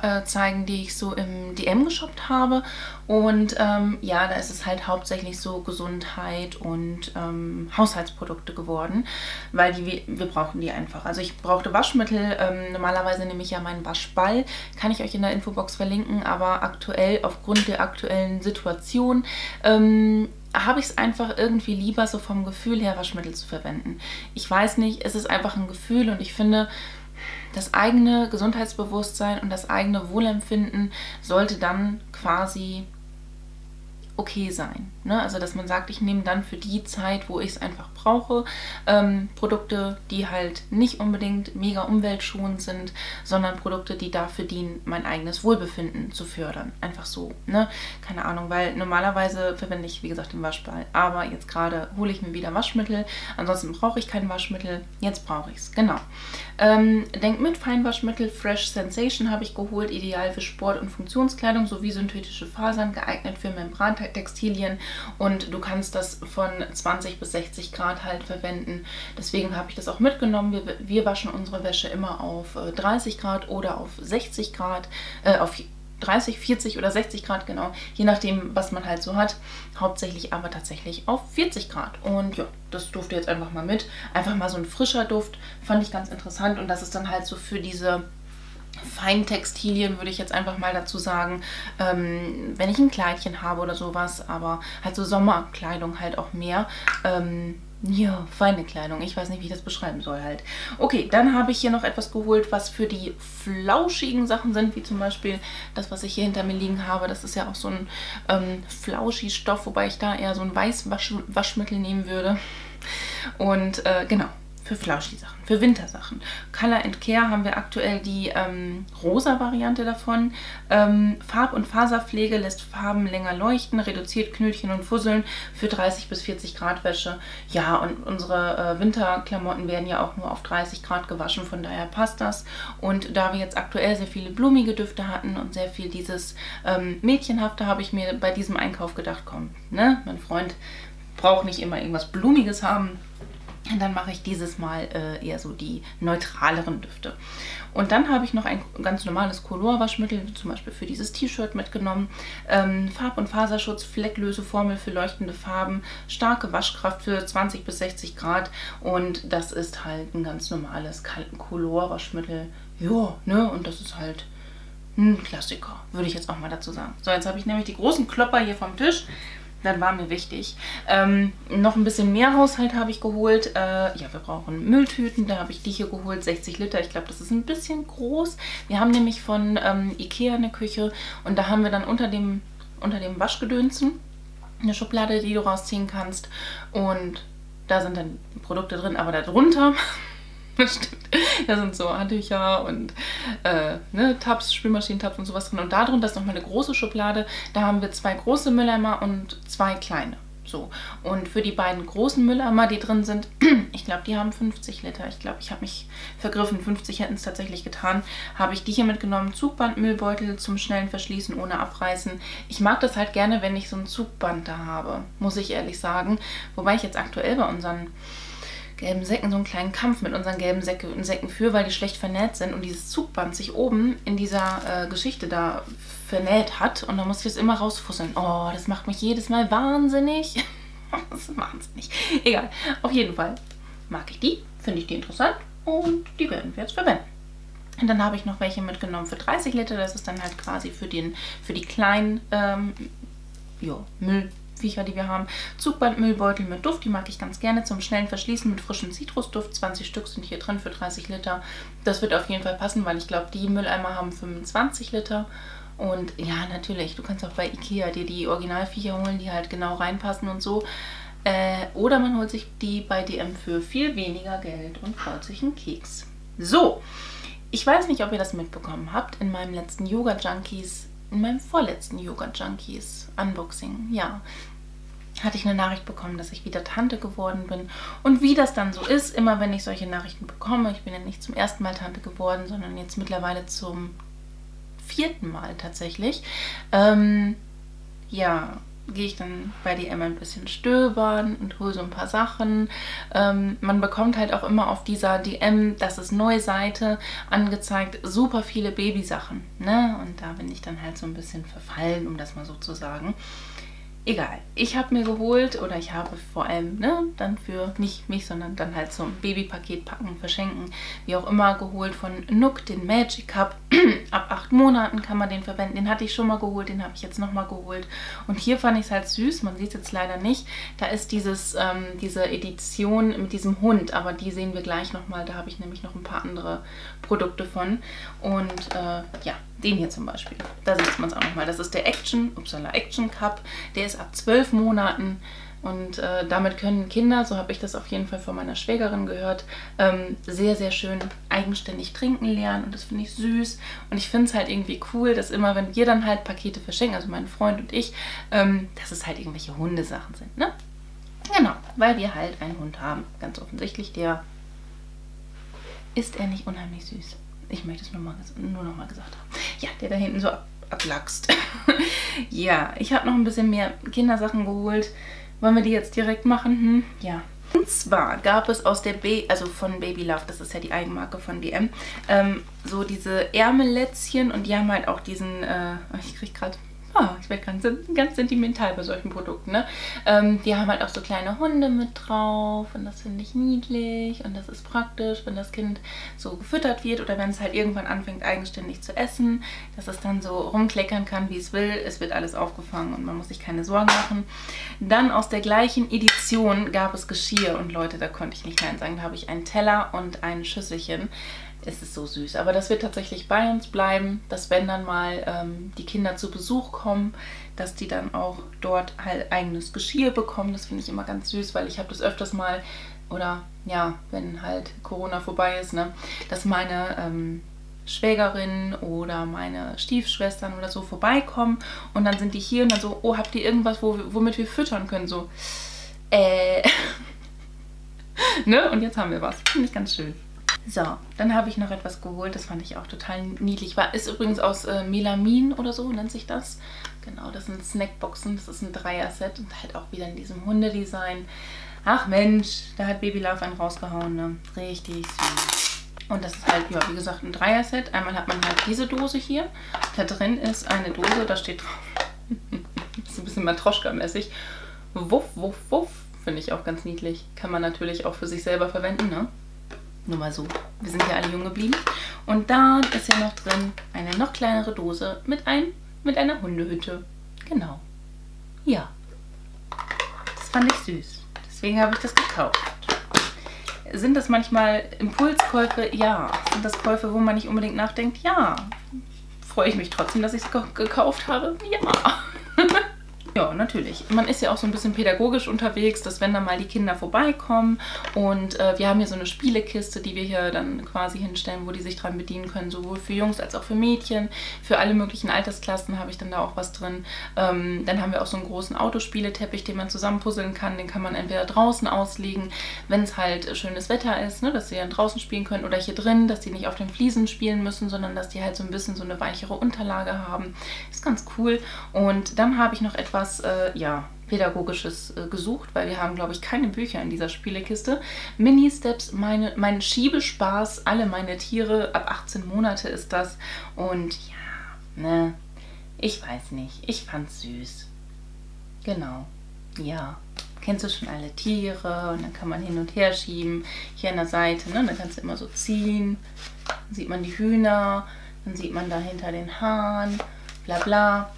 äh, zeigen, die ich so im D M geshoppt habe. Und ähm, ja, da ist es halt hauptsächlich so Gesundheit und ähm, Haushaltsprodukte geworden, weil die, wir brauchen die einfach. Also ich brauchte Waschmittel, ähm, normalerweise nehme ich ja meinen Waschball, kann ich euch in der Infobox verlinken, aber aktuell, aufgrund der aktuellen Situation, ähm, habe ich es einfach irgendwie lieber, so vom Gefühl her Waschmittel zu verwenden. Ich weiß nicht, es ist einfach ein Gefühl und ich finde, das eigene Gesundheitsbewusstsein und das eigene Wohlempfinden sollte dann quasi okay sein. Ne? Also dass man sagt, ich nehme dann für die Zeit, wo ich es einfach brauche, ähm, Produkte, die halt nicht unbedingt mega umweltschonend sind, sondern Produkte, die dafür dienen, mein eigenes Wohlbefinden zu fördern. Einfach so, ne? Keine Ahnung, weil normalerweise verwende ich, wie gesagt, den Waschball. Aber jetzt gerade hole ich mir wieder Waschmittel. Ansonsten brauche ich kein Waschmittel. Jetzt brauche ich es, genau. Ähm, Denk mit, Feinwaschmittel Fresh Sensation habe ich geholt. Ideal für Sport- und Funktionskleidung sowie synthetische Fasern, geeignet für Membrantextilien. Und du kannst das von zwanzig bis sechzig Grad halt verwenden. Deswegen habe ich das auch mitgenommen. Wir, wir waschen unsere Wäsche immer auf dreißig Grad oder auf sechzig Grad, äh, auf dreißig, vierzig oder sechzig Grad, genau, je nachdem, was man halt so hat. Hauptsächlich aber tatsächlich auf vierzig Grad. Und ja, das durfte jetzt einfach mal mit. Einfach mal so ein frischer Duft, fand ich ganz interessant. Und das ist dann halt so für diese Feintextilien, würde ich jetzt einfach mal dazu sagen, ähm, wenn ich ein Kleidchen habe oder sowas, aber halt so Sommerkleidung halt auch mehr, ähm, ja, feine Kleidung. Ich weiß nicht, wie ich das beschreiben soll halt. Okay, dann habe ich hier noch etwas geholt, was für die flauschigen Sachen sind, wie zum Beispiel das, was ich hier hinter mir liegen habe. Das ist ja auch so ein ähm, Flauschi-Stoff, wobei ich da eher so ein Weißwaschmittel nehmen würde. Und äh, genau, für Flauschi-Sachen, für Wintersachen. Color and Care haben wir aktuell die ähm, rosa Variante davon. Ähm, Farb- und Faserpflege lässt Farben länger leuchten, reduziert Knötchen und Fusseln für dreißig bis vierzig Grad Wäsche. Ja, und unsere äh, Winterklamotten werden ja auch nur auf dreißig Grad gewaschen, von daher passt das. Und da wir jetzt aktuell sehr viele blumige Düfte hatten und sehr viel dieses ähm, Mädchenhafte, habe ich mir bei diesem Einkauf gedacht, komm, ne, mein Freund braucht nicht immer irgendwas Blumiges haben. Dann mache ich dieses Mal äh, eher so die neutraleren Düfte. Und dann habe ich noch ein ganz normales Colorwaschmittel, zum Beispiel für dieses T-Shirt mitgenommen. Ähm, Farb- und Faserschutz, Flecklöseformel für leuchtende Farben, starke Waschkraft für zwanzig bis sechzig Grad. Und das ist halt ein ganz normales Colorwaschmittel. Ja, ne? Und das ist halt ein Klassiker, würde ich jetzt auch mal dazu sagen. So, jetzt habe ich nämlich die großen Klopper hier vom Tisch. Dann war mir wichtig. Ähm, noch ein bisschen mehr Haushalt habe ich geholt. Äh, ja, wir brauchen Mülltüten. Da habe ich die hier geholt, sechzig Liter. Ich glaube, das ist ein bisschen groß. Wir haben nämlich von ähm, Ikea eine Küche und da haben wir dann unter dem, unter dem Waschgedönsen eine Schublade, die du rausziehen kannst. Und da sind dann Produkte drin, aber darunter... Stimmt. Da sind so Handtücher und äh, ne, Tabs, Spülmaschinentabs und sowas drin. Und da drunter ist nochmal eine große Schublade. Da haben wir zwei große Mülleimer und zwei kleine. So. Und für die beiden großen Mülleimer, die drin sind, ich glaube, die haben fünfzig Liter. Ich glaube, ich habe mich vergriffen. fünfzig hätten es tatsächlich getan. Habe ich die hier mitgenommen. Zugbandmüllbeutel zum schnellen Verschließen ohne Abreißen. Ich mag das halt gerne, wenn ich so ein Zugband da habe, muss ich ehrlich sagen. Wobei ich jetzt aktuell bei unseren gelben Säcken so einen kleinen Kampf mit unseren gelben Säcke, Säcken für, weil die schlecht vernäht sind und dieses Zugband sich oben in dieser äh, Geschichte da vernäht hat und dann muss ich es immer rausfusseln. Oh, das macht mich jedes Mal wahnsinnig. Das ist wahnsinnig. Egal, auf jeden Fall mag ich die, finde ich die interessant und die werden wir jetzt verwenden. Und dann habe ich noch welche mitgenommen für dreißig Liter, das ist dann halt quasi für, den, für die kleinen ähm, jo, Müll. Viecher, die wir haben. Zugbandmüllbeutel mit Duft, die mag ich ganz gerne. Zum schnellen Verschließen mit frischem Zitrusduft. zwanzig Stück sind hier drin für dreißig Liter. Das wird auf jeden Fall passen, weil ich glaube, die Mülleimer haben fünfundzwanzig Liter. Und ja, natürlich, du kannst auch bei Ikea dir die Originalviecher holen, die halt genau reinpassen und so. Äh, oder man holt sich die bei D M für viel weniger Geld und freut sich einen Keks. So, ich weiß nicht, ob ihr das mitbekommen habt. In meinem letzten Yoga Junkies, in meinem vorletzten Yoga Junkies Unboxing, ja, hatte ich eine Nachricht bekommen, dass ich wieder Tante geworden bin. Und wie das dann so ist, immer wenn ich solche Nachrichten bekomme, ich bin ja nicht zum ersten Mal Tante geworden, sondern jetzt mittlerweile zum vierten Mal tatsächlich, ähm, ja, gehe ich dann bei D M ein bisschen stöbern und hole so ein paar Sachen. Ähm, man bekommt halt auch immer auf dieser D M, das ist Neuseite, angezeigt, super viele Babysachen, ne? Und da bin ich dann halt so ein bisschen verfallen, um das mal so zu sagen. Egal, ich habe mir geholt oder ich habe vor allem, ne, dann für nicht mich, sondern dann halt so ein Babypaket packen, verschenken, wie auch immer, geholt von Nuk, den Magic Cup. Ab acht Monaten kann man den verwenden. Den hatte ich schon mal geholt, den habe ich jetzt nochmal geholt. Und hier fand ich es halt süß, man sieht es jetzt leider nicht. Da ist dieses, ähm, diese Edition mit diesem Hund, aber die sehen wir gleich nochmal. Da habe ich nämlich noch ein paar andere Produkte von. Und äh, ja, den hier zum Beispiel. Da sieht man es auch nochmal. Das ist der Action, upsala, Action Cup. Der ist jetzt ab zwölf Monaten. Und äh, damit können Kinder, so habe ich das auf jeden Fall von meiner Schwägerin gehört, ähm, sehr, sehr schön eigenständig trinken lernen. Und das finde ich süß. Und ich finde es halt irgendwie cool, dass immer, wenn wir dann halt Pakete verschenken, also mein Freund und ich, ähm, dass es halt irgendwelche Hundesachen sind, ne? Genau, weil wir halt einen Hund haben. Ganz offensichtlich, der ist er nicht unheimlich süß. Ich möchte es nur, mal, nur noch mal gesagt haben. Ja, der da hinten so ab, ablackst. Ja, ich habe noch ein bisschen mehr Kindersachen geholt. Wollen wir die jetzt direkt machen? Hm, ja. Und zwar gab es aus der B, also von Baby Love, das ist ja die Eigenmarke von D M, ähm, so diese Ärmellätzchen, und die haben halt auch diesen, äh, ich kriege gerade, oh, ich werde ganz, ganz sentimental bei solchen Produkten, ne? Ähm, die haben halt auch so kleine Hunde mit drauf, und das finde ich niedlich, und das ist praktisch, wenn das Kind so gefüttert wird oder wenn es halt irgendwann anfängt eigenständig zu essen, dass es dann so rumkleckern kann, wie es will. Es wird alles aufgefangen und man muss sich keine Sorgen machen. Dann aus der gleichen Edition gab es Geschirr, und Leute, da konnte ich nicht nein sagen. Da habe ich einen Teller und ein Schüsselchen. Es ist so süß, aber das wird tatsächlich bei uns bleiben, dass wenn dann mal ähm, die Kinder zu Besuch kommen, dass die dann auch dort halt eigenes Geschirr bekommen. Das finde ich immer ganz süß, weil ich habe das öfters mal, oder ja, wenn halt Corona vorbei ist, ne, dass meine ähm, Schwägerin oder meine Stiefschwestern oder so vorbeikommen, und dann sind die hier und dann so, oh, habt ihr irgendwas, wo, womit wir füttern können? So, äh, ne? Und jetzt haben wir was. Finde ich ganz schön. So, dann habe ich noch etwas geholt, das fand ich auch total niedlich. War, ist übrigens aus äh, Melamin oder so, nennt sich das. Genau, das sind Snackboxen, das ist ein Dreier-Set und halt auch wieder in diesem Hundedesign. Ach Mensch, da hat Baby Love einen rausgehauen, ne? Richtig süß. Und das ist halt, ja, wie gesagt, ein Dreier-Set. Einmal hat man halt diese Dose hier. Da drin ist eine Dose, da steht drauf. Das ist ein bisschen Matroschka-mäßig. Wuff, wuff, wuff. Finde ich auch ganz niedlich. Kann man natürlich auch für sich selber verwenden, ne? Nur mal so, wir sind ja alle jung geblieben. Und dann ist ja noch drin eine noch kleinere Dose mit, ein, mit einer Hundehütte. Genau. Ja. Das fand ich süß. Deswegen habe ich das gekauft. Sind das manchmal Impulskäufe? Ja. Sind das Käufe, wo man nicht unbedingt nachdenkt? Ja. Freue ich mich trotzdem, dass ich es gekauft habe? Ja. Ja, natürlich. Man ist ja auch so ein bisschen pädagogisch unterwegs, dass wenn dann mal die Kinder vorbeikommen, und äh, wir haben hier so eine Spielekiste, die wir hier dann quasi hinstellen, wo die sich dran bedienen können, sowohl für Jungs als auch für Mädchen. Für alle möglichen Altersklassen habe ich dann da auch was drin. Ähm, dann haben wir auch so einen großen Autospieleteppich, den man zusammenpuzzeln kann. Den kann man entweder draußen auslegen, wenn es halt schönes Wetter ist, ne, dass sie dann draußen spielen können, oder hier drin, dass die nicht auf den Fliesen spielen müssen, sondern dass die halt so ein bisschen so eine weichere Unterlage haben. Ist ganz cool. Und dann habe ich noch etwas Was, äh, ja, Pädagogisches äh, gesucht, weil wir haben, glaube ich, keine Bücher in dieser Spielekiste. Mini-Steps, meine, mein Schiebespaß, alle meine Tiere, ab achtzehn Monate ist das. Und ja, ne, ich weiß nicht, ich fand's süß. Genau, ja. Kennst du schon alle Tiere? Und dann kann man hin und her schieben. Hier an der Seite, ne, dann kannst du immer so ziehen. Dann sieht man die Hühner, dann sieht man dahinter den Hahn, bla bla.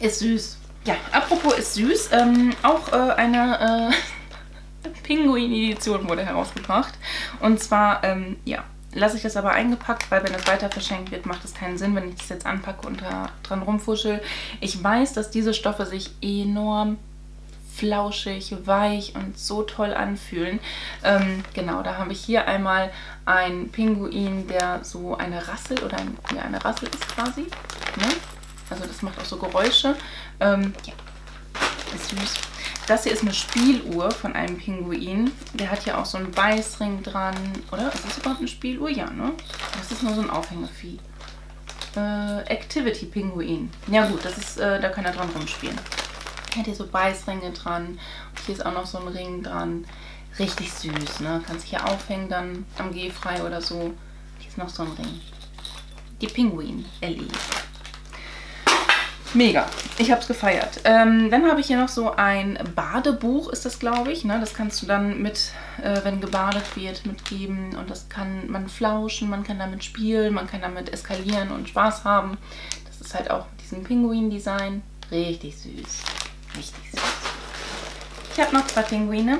Ist süß. Ja, apropos ist süß, ähm, auch äh, eine äh, Pinguin-Edition wurde herausgebracht. Und zwar, ähm, ja, lasse ich das aber eingepackt, weil wenn das weiter verschenkt wird, macht das keinen Sinn, wenn ich das jetzt anpacke und da dran rumfuschel. Ich weiß, dass diese Stoffe sich enorm flauschig, weich und so toll anfühlen. Ähm, genau, da habe ich hier einmal einen Pinguin, der so eine Rassel, oder ein, ja, eine Rassel ist quasi, ne? Also das macht auch so Geräusche. Ähm, ja, ist süß. Das hier ist eine Spieluhr von einem Pinguin. Der hat hier auch so einen Beißring dran. Oder? Ist das überhaupt eine Spieluhr? Ja, ne? Das ist nur so ein Aufhängevieh. Äh, Activity-Pinguin. Ja gut, das ist, äh, da kann er dran rumspielen. Er hat hier so Beißringe dran. Und hier ist auch noch so ein Ring dran. Richtig süß, ne? Kannst hier aufhängen dann am Gehfrei oder so. Hier ist noch so ein Ring. Die Pinguin-Ellie. Mega. Ich habe es gefeiert. Ähm, dann habe ich hier noch so ein Badebuch, ist das, glaube ich. Ne? Das kannst du dann mit, äh, wenn gebadet wird, mitgeben. Und das kann man flauschen, man kann damit spielen, man kann damit eskalieren und Spaß haben. Das ist halt auch mit diesem Pinguin-Design. Richtig süß. Richtig süß. Ich habe noch zwei Pinguine.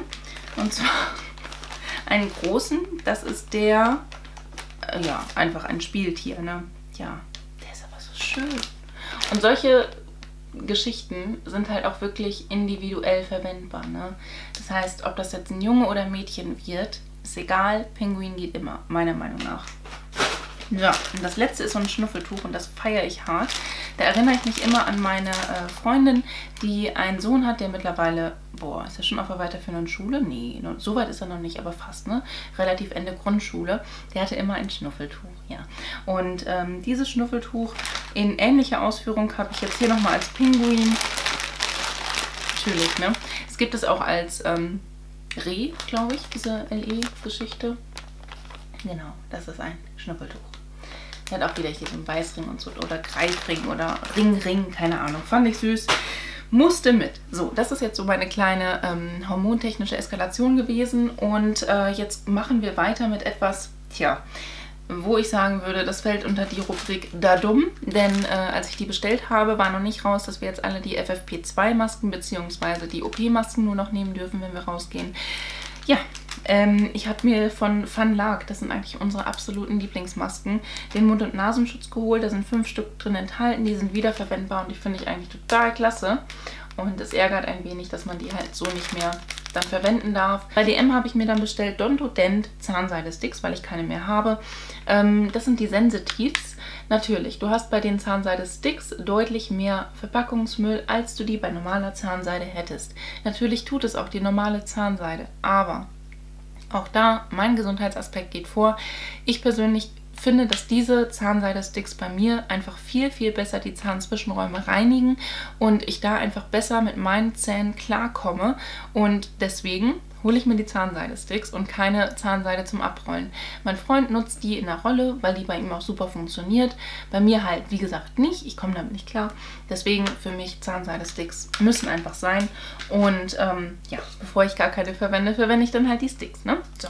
Und zwar einen großen. Das ist der, äh, ja, einfach ein Spieltier. Ne? Ja, der ist aber so schön. Und solche Geschichten sind halt auch wirklich individuell verwendbar, ne? Das heißt, ob das jetzt ein Junge oder ein Mädchen wird, ist egal, Pinguin geht immer, meiner Meinung nach. Ja, und das letzte ist so ein Schnuffeltuch und das feiere ich hart. Da erinnere ich mich immer an meine äh, Freundin, die einen Sohn hat, der mittlerweile, boah, ist er schon auf der weiterführenden Schule? Nee, so weit ist er noch nicht, aber fast, ne? Relativ Ende Grundschule. Der hatte immer ein Schnuffeltuch, ja. Und ähm, dieses Schnuffeltuch in ähnlicher Ausführung habe ich jetzt hier nochmal als Pinguin. Natürlich, ne? Es gibt es auch als ähm, Reh, glaube ich, diese L E-Geschichte. Genau, das ist ein Schnuffeltuch. Hat auch wieder hier so einen Weißring und so oder Greifring oder Ringring, keine Ahnung. Fand ich süß. Musste mit. So, das ist jetzt so meine kleine ähm, hormontechnische Eskalation gewesen. Und äh, jetzt machen wir weiter mit etwas, tja, wo ich sagen würde, das fällt unter die Rubrik da dumm. Denn äh, als ich die bestellt habe, war noch nicht raus, dass wir jetzt alle die F F P zwei Masken bzw. die O P Masken nur noch nehmen dürfen, wenn wir rausgehen. Ja, ähm, ich habe mir von Van Lark, das sind eigentlich unsere absoluten Lieblingsmasken, den Mund- und Nasenschutz geholt. Da sind fünf Stück drin enthalten, die sind wiederverwendbar und die finde ich eigentlich total klasse. Und es ärgert ein wenig, dass man die halt so nicht mehr dann verwenden darf. Bei D M habe ich mir dann bestellt Dontodent Zahnseide-Sticks, weil ich keine mehr habe. Ähm, das sind die Sensitivs. Natürlich, du hast bei den Zahnseide-Sticks deutlich mehr Verpackungsmüll, als du die bei normaler Zahnseide hättest. Natürlich tut es auch die normale Zahnseide, aber auch da, mein Gesundheitsaspekt geht vor. Ich persönlich finde, dass diese Zahnseide-Sticks bei mir einfach viel, viel besser die Zahnzwischenräume reinigen und ich da einfach besser mit meinen Zähnen klarkomme. Und deswegen hole ich mir die Zahnseide-Sticks und keine Zahnseide zum Abrollen. Mein Freund nutzt die in der Rolle, weil die bei ihm auch super funktioniert. Bei mir halt, wie gesagt, nicht. Ich komme damit nicht klar. Deswegen für mich Zahnseide-Sticks müssen einfach sein. Und ähm, ja, bevor ich gar keine verwende, verwende ich dann halt die Sticks, ne? So.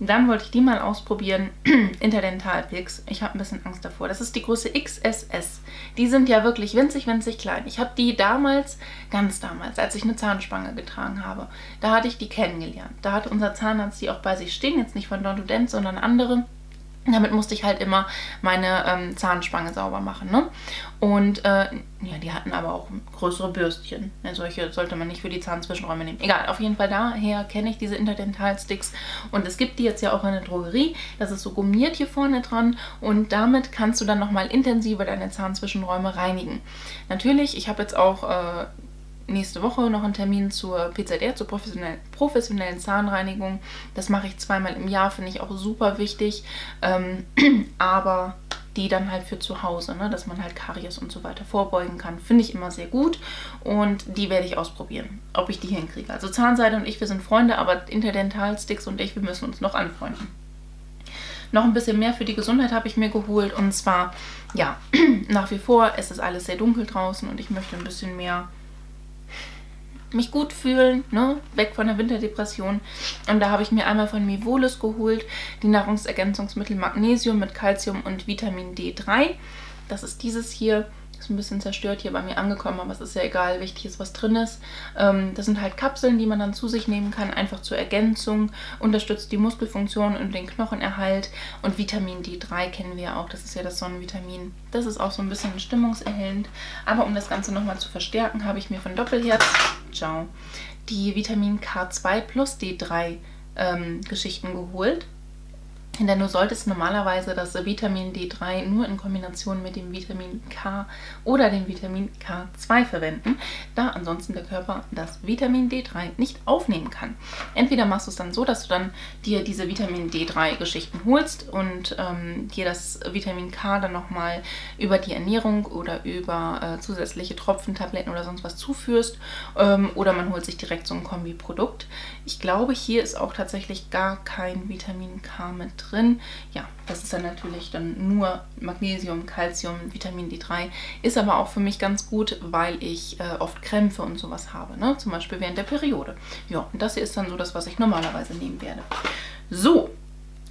Dann wollte ich die mal ausprobieren. Interdental-Picks. Ich habe ein bisschen Angst davor. Das ist die Größe X S S. Die sind ja wirklich winzig, winzig klein. Ich habe die damals, ganz damals, als ich eine Zahnspange getragen habe, da hatte ich die kennengelernt. Da hatte unser Zahnarzt die auch bei sich stehen. Jetzt nicht von Dontodent, sondern andere. Damit musste ich halt immer meine ähm, Zahnspange sauber machen, ne? Und äh, ja, die hatten aber auch größere Bürstchen. Ja, solche sollte man nicht für die Zahnzwischenräume nehmen. Egal, auf jeden Fall daher kenne ich diese Interdental-Sticks. Und es gibt die jetzt ja auch in der Drogerie. Das ist so gummiert hier vorne dran. Und damit kannst du dann nochmal intensiver deine Zahnzwischenräume reinigen. Natürlich, ich habe jetzt auch Äh, nächste Woche noch einen Termin zur P Z R, zur professionellen, professionellen Zahnreinigung. Das mache ich zweimal im Jahr, finde ich auch super wichtig. Ähm, aber die dann halt für zu Hause, ne? Dass man halt Karies und so weiter vorbeugen kann, finde ich immer sehr gut. Und die werde ich ausprobieren, ob ich die hinkriege. Also Zahnseide und ich, wir sind Freunde, aber Interdental-Sticks und ich, wir müssen uns noch anfreunden. Noch ein bisschen mehr für die Gesundheit habe ich mir geholt. Und zwar, ja, nach wie vor, es ist alles sehr dunkel draußen und ich möchte ein bisschen mehr mich gut fühlen, ne? Weg von der Winterdepression. Und da habe ich mir einmal von Mivolis geholt, die Nahrungsergänzungsmittel Magnesium mit Calcium und Vitamin D drei. Das ist dieses hier. Ist ein bisschen zerstört hier bei mir angekommen, aber es ist ja egal, wichtig ist, was drin ist. Ähm, das sind halt Kapseln, die man dann zu sich nehmen kann, einfach zur Ergänzung, unterstützt die Muskelfunktion und den Knochenerhalt. Und Vitamin D drei kennen wir ja auch, das ist ja das Sonnenvitamin. Das ist auch so ein bisschen stimmungserhellend. Aber um das Ganze nochmal zu verstärken, habe ich mir von Doppelherz, ciao, die Vitamin K zwei plus D drei ähm, Geschichten geholt. Denn du solltest normalerweise das Vitamin D drei nur in Kombination mit dem Vitamin K oder dem Vitamin K zwei verwenden, da ansonsten der Körper das Vitamin D drei nicht aufnehmen kann. Entweder machst du es dann so, dass du dann dir diese Vitamin D drei-Geschichten holst und ähm, dir das Vitamin K dann nochmal über die Ernährung oder über äh, zusätzliche Tropfen, Tabletten oder sonst was zuführst. Ähm, oder man holt sich direkt so ein Kombiprodukt. Ich glaube, hier ist auch tatsächlich gar kein Vitamin K mit drin. Drin. Ja, das ist dann natürlich dann nur Magnesium, Calcium, Vitamin D drei. Ist aber auch für mich ganz gut, weil ich äh, oft Krämpfe und sowas habe, ne? Zum Beispiel während der Periode. Ja, und das hier ist dann so das, was ich normalerweise nehmen werde. So,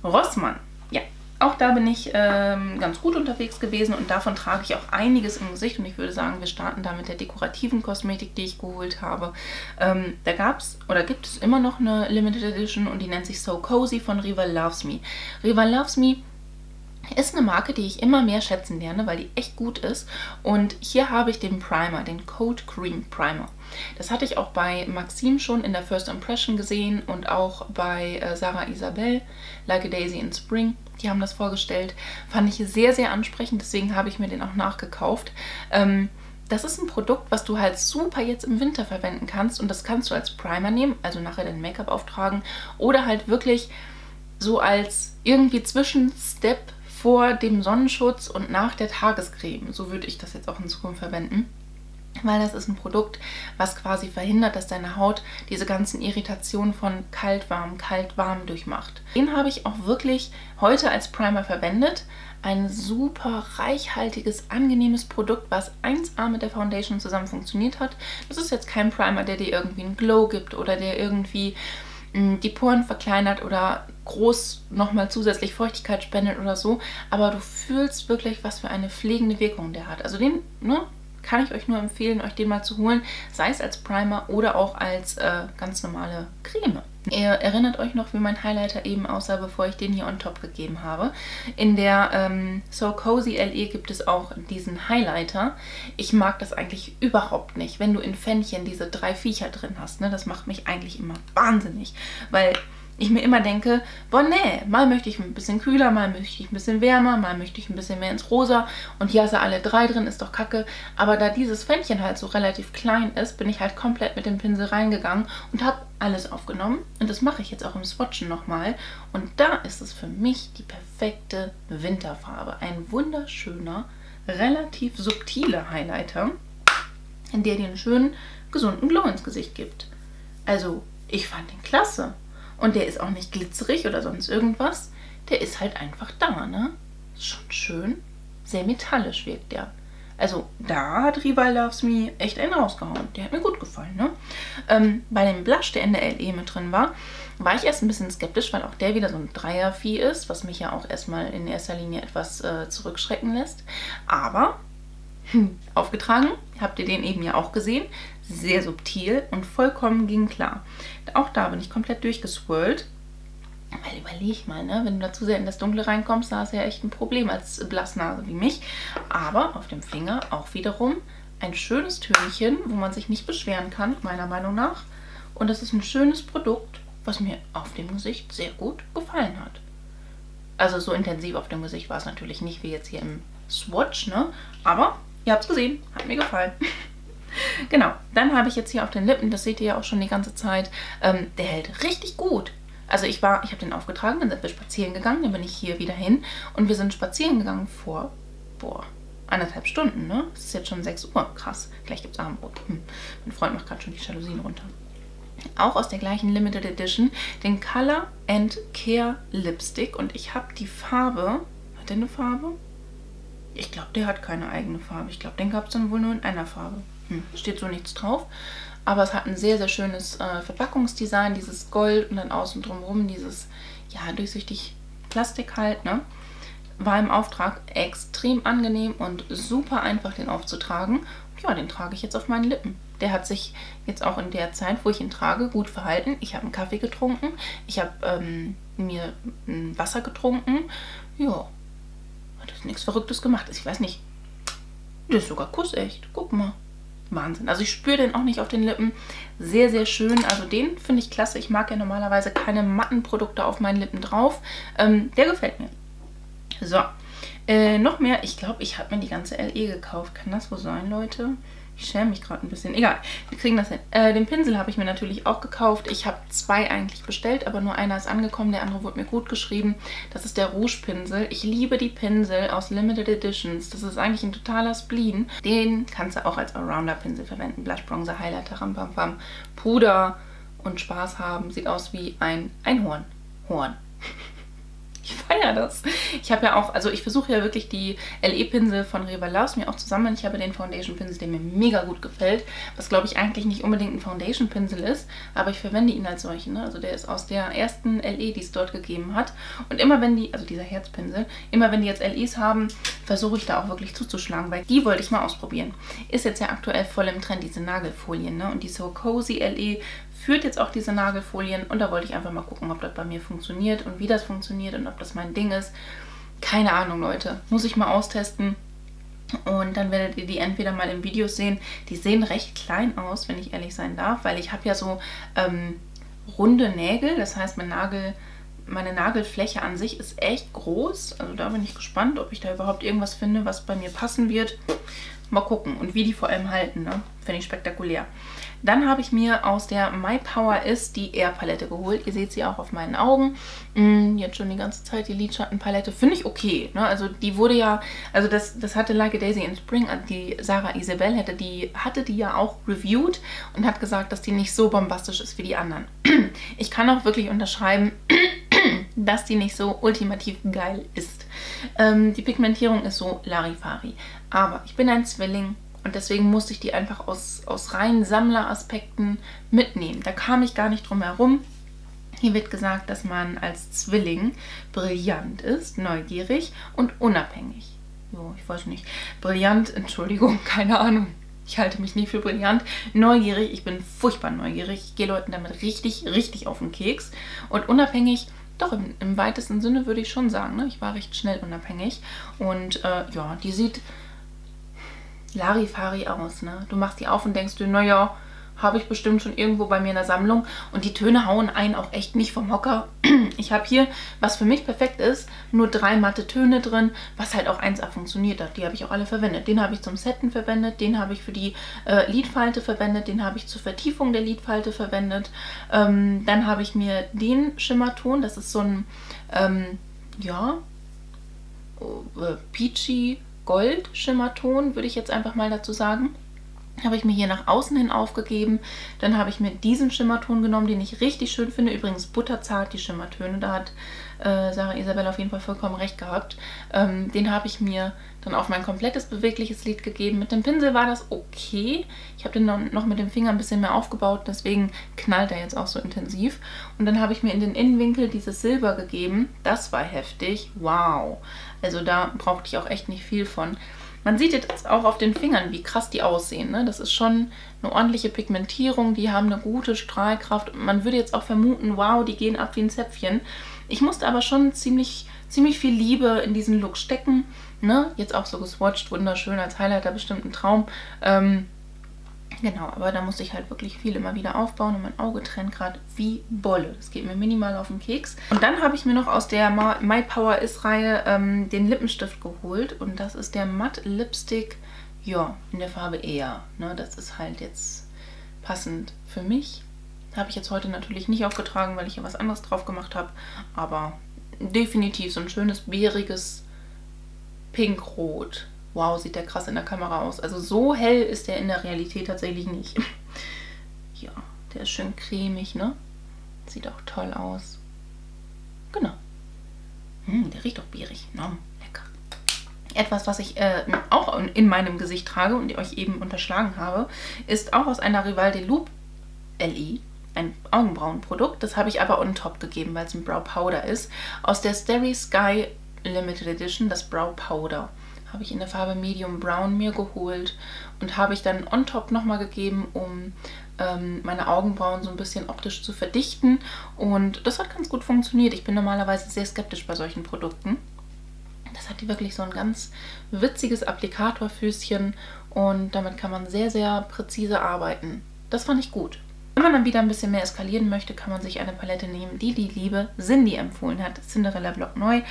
Rossmann. Ja, auch da bin ich ähm, ganz gut unterwegs gewesen und davon trage ich auch einiges im Gesicht. Und ich würde sagen, wir starten da mit der dekorativen Kosmetik, die ich geholt habe. Ähm, da gab es oder gibt es immer noch eine Limited Edition und die nennt sich So Cozy von Rival Loves Me. Rival Loves Me Ist eine Marke, die ich immer mehr schätzen lerne, weil die echt gut ist. Und hier habe ich den Primer, den Cold Cream Primer. Das hatte ich auch bei Maxim schon in der First Impression gesehen und auch bei Sarah Isabel, Like a Daisy in Spring. Die haben das vorgestellt. Fand ich sehr, sehr ansprechend, deswegen habe ich mir den auch nachgekauft. Ähm, das ist ein Produkt, was du halt super jetzt im Winter verwenden kannst. Und das kannst du als Primer nehmen, also nachher dein Make-up auftragen. Oder halt wirklich so als irgendwie Zwischenstep vor dem Sonnenschutz und nach der Tagescreme. So würde ich das jetzt auch in Zukunft verwenden, weil das ist ein Produkt, was quasi verhindert, dass deine Haut diese ganzen Irritationen von kalt-warm, kalt-warm durchmacht. Den habe ich auch wirklich heute als Primer verwendet. Ein super reichhaltiges, angenehmes Produkt, was eins A mit der Foundation zusammen funktioniert hat. Das ist jetzt kein Primer, der dir irgendwie einen Glow gibt oder der irgendwie die Poren verkleinert oder groß nochmal zusätzlich Feuchtigkeit spendet oder so, aber du fühlst wirklich, was für eine pflegende Wirkung der hat. Also den ne, kann ich euch nur empfehlen, euch den mal zu holen, sei es als Primer oder auch als äh, ganz normale Creme. Ihr erinnert euch noch, wie mein Highlighter eben aussah, bevor ich den hier on top gegeben habe. In der ähm, So Cozy L E gibt es auch diesen Highlighter. Ich mag das eigentlich überhaupt nicht, wenn du in Pfännchen diese drei Viecher drin hast. Ne? Das macht mich eigentlich immer wahnsinnig, weil ich mir immer denke, boah nee, mal möchte ich ein bisschen kühler, mal möchte ich ein bisschen wärmer, mal möchte ich ein bisschen mehr ins Rosa und hier hast du alle drei drin, ist doch kacke. Aber da dieses Pfännchen halt so relativ klein ist, bin ich halt komplett mit dem Pinsel reingegangen und habe alles aufgenommen. Und das mache ich jetzt auch im Swatchen nochmal. Und da ist es für mich die perfekte Winterfarbe. Ein wunderschöner, relativ subtiler Highlighter, in der dir einen schönen, gesunden Glow ins Gesicht gibt. Also, ich fand den klasse. Und der ist auch nicht glitzerig oder sonst irgendwas. Der ist halt einfach da, ne? Ist schon schön. Sehr metallisch wirkt der. Also da hat Rival Loves Me echt einen rausgehauen. Der hat mir gut gefallen, ne? Ähm, bei dem Blush, der in der L E mit drin war, war ich erst ein bisschen skeptisch, weil auch der wieder so ein Dreiervieh ist, was mich ja auch erstmal in erster Linie etwas äh, zurückschrecken lässt. Aber hm, aufgetragen, habt ihr den eben ja auch gesehen. Sehr subtil und vollkommen ging klar. Auch da bin ich komplett durchgeswirlt. Weil überleg mal, ne? Wenn du da zu sehr in das Dunkle reinkommst, da hast du ja echt ein Problem als Blassnase wie mich. Aber auf dem Finger auch wiederum ein schönes Tönchen, wo man sich nicht beschweren kann, meiner Meinung nach. Und das ist ein schönes Produkt, was mir auf dem Gesicht sehr gut gefallen hat. Also so intensiv auf dem Gesicht war es natürlich nicht wie jetzt hier im Swatch, ne? Aber ihr habt es gesehen, hat mir gefallen. Genau, dann habe ich jetzt hier auf den Lippen, das seht ihr ja auch schon die ganze Zeit, ähm, der hält richtig gut. Also ich war, ich habe den aufgetragen, dann sind wir spazieren gegangen, dann bin ich hier wieder hin und wir sind spazieren gegangen vor, boah, anderthalb Stunden, ne? Es ist jetzt schon sechs Uhr, krass, gleich gibt es Abendbrot. Hm. Mein Freund macht gerade schon die Jalousien runter. Auch aus der gleichen Limited Edition, den Color and Care Lipstick und ich habe die Farbe, hat der eine Farbe? Ich glaube, der hat keine eigene Farbe, ich glaube, den gab es dann wohl nur in einer Farbe. Hm, steht so nichts drauf, aber es hat ein sehr, sehr schönes äh, Verpackungsdesign, dieses Gold und dann außen drumherum dieses, ja, durchsichtig Plastik halt, ne? War im Auftrag extrem angenehm und super einfach, den aufzutragen. Ja, den trage ich jetzt auf meinen Lippen. Der hat sich jetzt auch in der Zeit, wo ich ihn trage, gut verhalten. Ich habe einen Kaffee getrunken, ich habe ähm, mir ein Wasser getrunken. Ja, hat jetzt nichts Verrücktes gemacht. Ich weiß nicht, das ist sogar kussecht, guck mal. Wahnsinn. Also ich spüre den auch nicht auf den Lippen. Sehr, sehr schön. Also den finde ich klasse. Ich mag ja normalerweise keine matten Produkte auf meinen Lippen drauf. Ähm, der gefällt mir. So. Äh, noch mehr. Ich glaube, ich habe mir die ganze L E gekauft. Kann das wohl sein, Leute? Ich schäme mich gerade ein bisschen. Egal, wir kriegen das hin. Äh, den Pinsel habe ich mir natürlich auch gekauft. Ich habe zwei eigentlich bestellt, aber nur einer ist angekommen. Der andere wurde mir gut geschrieben. Das ist der Rouge-Pinsel. Ich liebe die Pinsel aus Limited Editions. Das ist eigentlich ein totaler Spleen. Den kannst du auch als Allrounder-Pinsel verwenden. Blush, Bronzer, Highlighter, Rampampam, Puder und Spaß haben. Sieht aus wie ein Einhorn. Horn. Ich feiere das. Ich habe ja auch, also ich versuche ja wirklich die L E-Pinsel von Rival Loves Me auch zusammen. Ich habe den Foundation-Pinsel, der mir mega gut gefällt, was glaube ich eigentlich nicht unbedingt ein Foundation-Pinsel ist, aber ich verwende ihn als solchen. Ne? Also der ist aus der ersten L E, die es dort gegeben hat. Und immer wenn die, also dieser Herzpinsel, immer wenn die jetzt L Es haben, versuche ich da auch wirklich zuzuschlagen, weil die wollte ich mal ausprobieren. Ist jetzt ja aktuell voll im Trend, diese Nagelfolien, ne? Und die So Cozy L E führt jetzt auch diese Nagelfolien und da wollte ich einfach mal gucken, ob das bei mir funktioniert und wie das funktioniert und ob das mein Ding ist. Keine Ahnung, Leute. Muss ich mal austesten. Und dann werdet ihr die entweder mal in Videos sehen. Die sehen recht klein aus, wenn ich ehrlich sein darf, weil ich habe ja so ähm, runde Nägel. Das heißt, mein Nagel, meine Nagelfläche an sich ist echt groß. Also da bin ich gespannt, ob ich da überhaupt irgendwas finde, was bei mir passen wird. Mal gucken. Und wie die vor allem halten, ne? Finde ich spektakulär. Dann habe ich mir aus der My Power Is die Air Palette geholt. Ihr seht sie auch auf meinen Augen. Jetzt schon die ganze Zeit die Lidschattenpalette. Finde ich okay. Ne? Also die wurde ja, also das, das hatte Like a Daisy in Spring, die Sarah Isabel hätte die, hatte die ja auch reviewed und hat gesagt, dass die nicht so bombastisch ist wie die anderen. Ich kann auch wirklich unterschreiben, dass die nicht so ultimativ geil ist. Ähm, die Pigmentierung ist so Larifari. Aber ich bin ein Zwilling. Und deswegen musste ich die einfach aus, aus reinen Sammleraspekten mitnehmen. Da kam ich gar nicht drum herum. Hier wird gesagt, dass man als Zwilling brillant ist, neugierig und unabhängig. Jo, ich weiß nicht. Brillant, Entschuldigung, keine Ahnung. Ich halte mich nicht für brillant. Neugierig, ich bin furchtbar neugierig. Ich gehe Leuten damit richtig, richtig auf den Keks. Und unabhängig, doch im, im weitesten Sinne würde ich schon sagen. Ne? Ich war recht schnell unabhängig. Und äh, ja, die sieht Larifari aus, ne? Du machst die auf und denkst dir, naja, habe ich bestimmt schon irgendwo bei mir in der Sammlung. Und die Töne hauen einen auch echt nicht vom Hocker. Ich habe hier, was für mich perfekt ist, nur drei matte Töne drin, was halt auch eins a funktioniert hat. Die habe ich auch alle verwendet. Den habe ich zum Setten verwendet, den habe ich für die äh, Lidfalte verwendet, den habe ich zur Vertiefung der Lidfalte verwendet. Ähm, dann habe ich mir den Schimmerton, das ist so ein, ähm, ja, peachy Gold-Schimmerton, würde ich jetzt einfach mal dazu sagen. Habe ich mir hier nach außen hin aufgegeben. Dann habe ich mir diesen Schimmerton genommen, den ich richtig schön finde. Übrigens butterzart, die Schimmertöne. Da hat äh, Sarah Isabel auf jeden Fall vollkommen recht gehabt. Ähm, den habe ich mir dann auf mein komplettes bewegliches Lid gegeben. Mit dem Pinsel war das okay. Ich habe den noch mit dem Finger ein bisschen mehr aufgebaut. Deswegen knallt er jetzt auch so intensiv. Und dann habe ich mir in den Innenwinkel dieses Silber gegeben. Das war heftig. Wow. Also da brauchte ich auch echt nicht viel von. Man sieht jetzt auch auf den Fingern, wie krass die aussehen. Ne? Das ist schon eine ordentliche Pigmentierung. Die haben eine gute Strahlkraft. Man würde jetzt auch vermuten, wow, die gehen ab wie ein Zäpfchen. Ich musste aber schon ziemlich, ziemlich viel Liebe in diesen Look stecken. Ne? Jetzt auch so geswatcht, wunderschön als Highlighter, bestimmt ein Traum. Ähm, genau, aber da musste ich halt wirklich viel immer wieder aufbauen. Und mein Auge trennt gerade wie Bolle. Das geht mir minimal auf den Keks. Und dann habe ich mir noch aus der My Power Is Reihe ähm, den Lippenstift geholt. Und das ist der Matte Lipstick, ja, in der Farbe eher. Ne, das ist halt jetzt passend für mich. Habe ich jetzt heute natürlich nicht aufgetragen, weil ich hier was anderes drauf gemacht habe. Aber definitiv so ein schönes, bäriges Pinkrot. Wow, sieht der krass in der Kamera aus. Also so hell ist der in der Realität tatsächlich nicht. Ja, der ist schön cremig, ne? Sieht auch toll aus. Genau. Hm, der riecht auch bierig. Nom, lecker. Etwas, was ich äh, auch in meinem Gesicht trage und euch eben unterschlagen habe, ist auch aus einer Rival de Loop L I. Ein Augenbrauenprodukt. Das habe ich aber on top gegeben, weil es ein Brow Powder ist. Aus der Starry Sky Limited Edition, das Brow Powder. Habe ich in der Farbe Medium Brown mir geholt und habe ich dann on top nochmal gegeben, um ähm, meine Augenbrauen so ein bisschen optisch zu verdichten. Und das hat ganz gut funktioniert. Ich bin normalerweise sehr skeptisch bei solchen Produkten. Das hat die wirklich so ein ganz witziges Applikatorfüßchen und damit kann man sehr, sehr präzise arbeiten. Das fand ich gut. Wenn man dann wieder ein bisschen mehr eskalieren möchte, kann man sich eine Palette nehmen, die die liebe Cindy empfohlen hat. Cinderella Block Neu.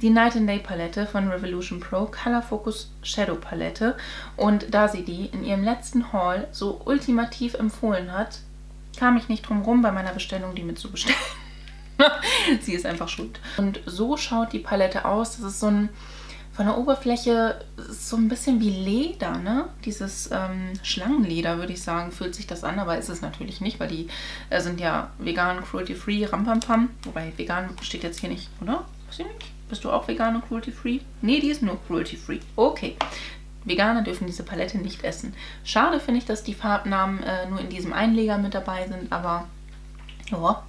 Die Night and Day Palette von Revolution Pro, Color Focus Shadow Palette. Und da sie die in ihrem letzten Haul so ultimativ empfohlen hat, kam ich nicht drum rum, bei meiner Bestellung die mit zu bestellen. Sie ist einfach schuld. Und so schaut die Palette aus. Das ist so ein, von der Oberfläche so ein bisschen wie Leder, ne? Dieses ähm, Schlangenleder, würde ich sagen, fühlt sich das an, aber ist es natürlich nicht, weil die äh, sind ja vegan, cruelty-free, rampampam. Wobei vegan steht jetzt hier nicht, oder? Weiß ich nicht. Bist du auch vegan und cruelty-free? Nee, die ist nur cruelty-free. Okay. Veganer dürfen diese Palette nicht essen. Schade finde ich, dass die Farbnamen äh, nur in diesem Einleger mit dabei sind, aber ja,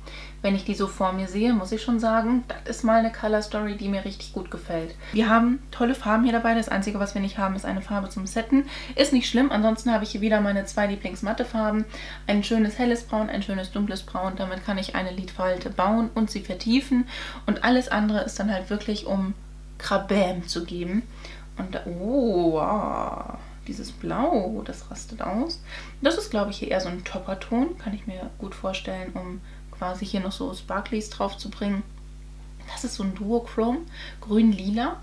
wenn ich die so vor mir sehe, muss ich schon sagen, das ist mal eine Color Story, die mir richtig gut gefällt. Wir haben tolle Farben hier dabei. Das Einzige, was wir nicht haben, ist eine Farbe zum Setten. Ist nicht schlimm. Ansonsten habe ich hier wieder meine zwei Lieblingsmatte-Farben. Ein schönes helles Braun, ein schönes dunkles Braun. Damit kann ich eine Lidfalte bauen und sie vertiefen. Und alles andere ist dann halt wirklich, um Krabäm zu geben. Und da, oh, wow, dieses Blau, das rastet aus. Das ist, glaube ich, hier eher so ein Topperton. Kann ich mir gut vorstellen, um quasi hier noch so Sparklies drauf zu bringen. Das ist so ein Duochrom, grün-lila.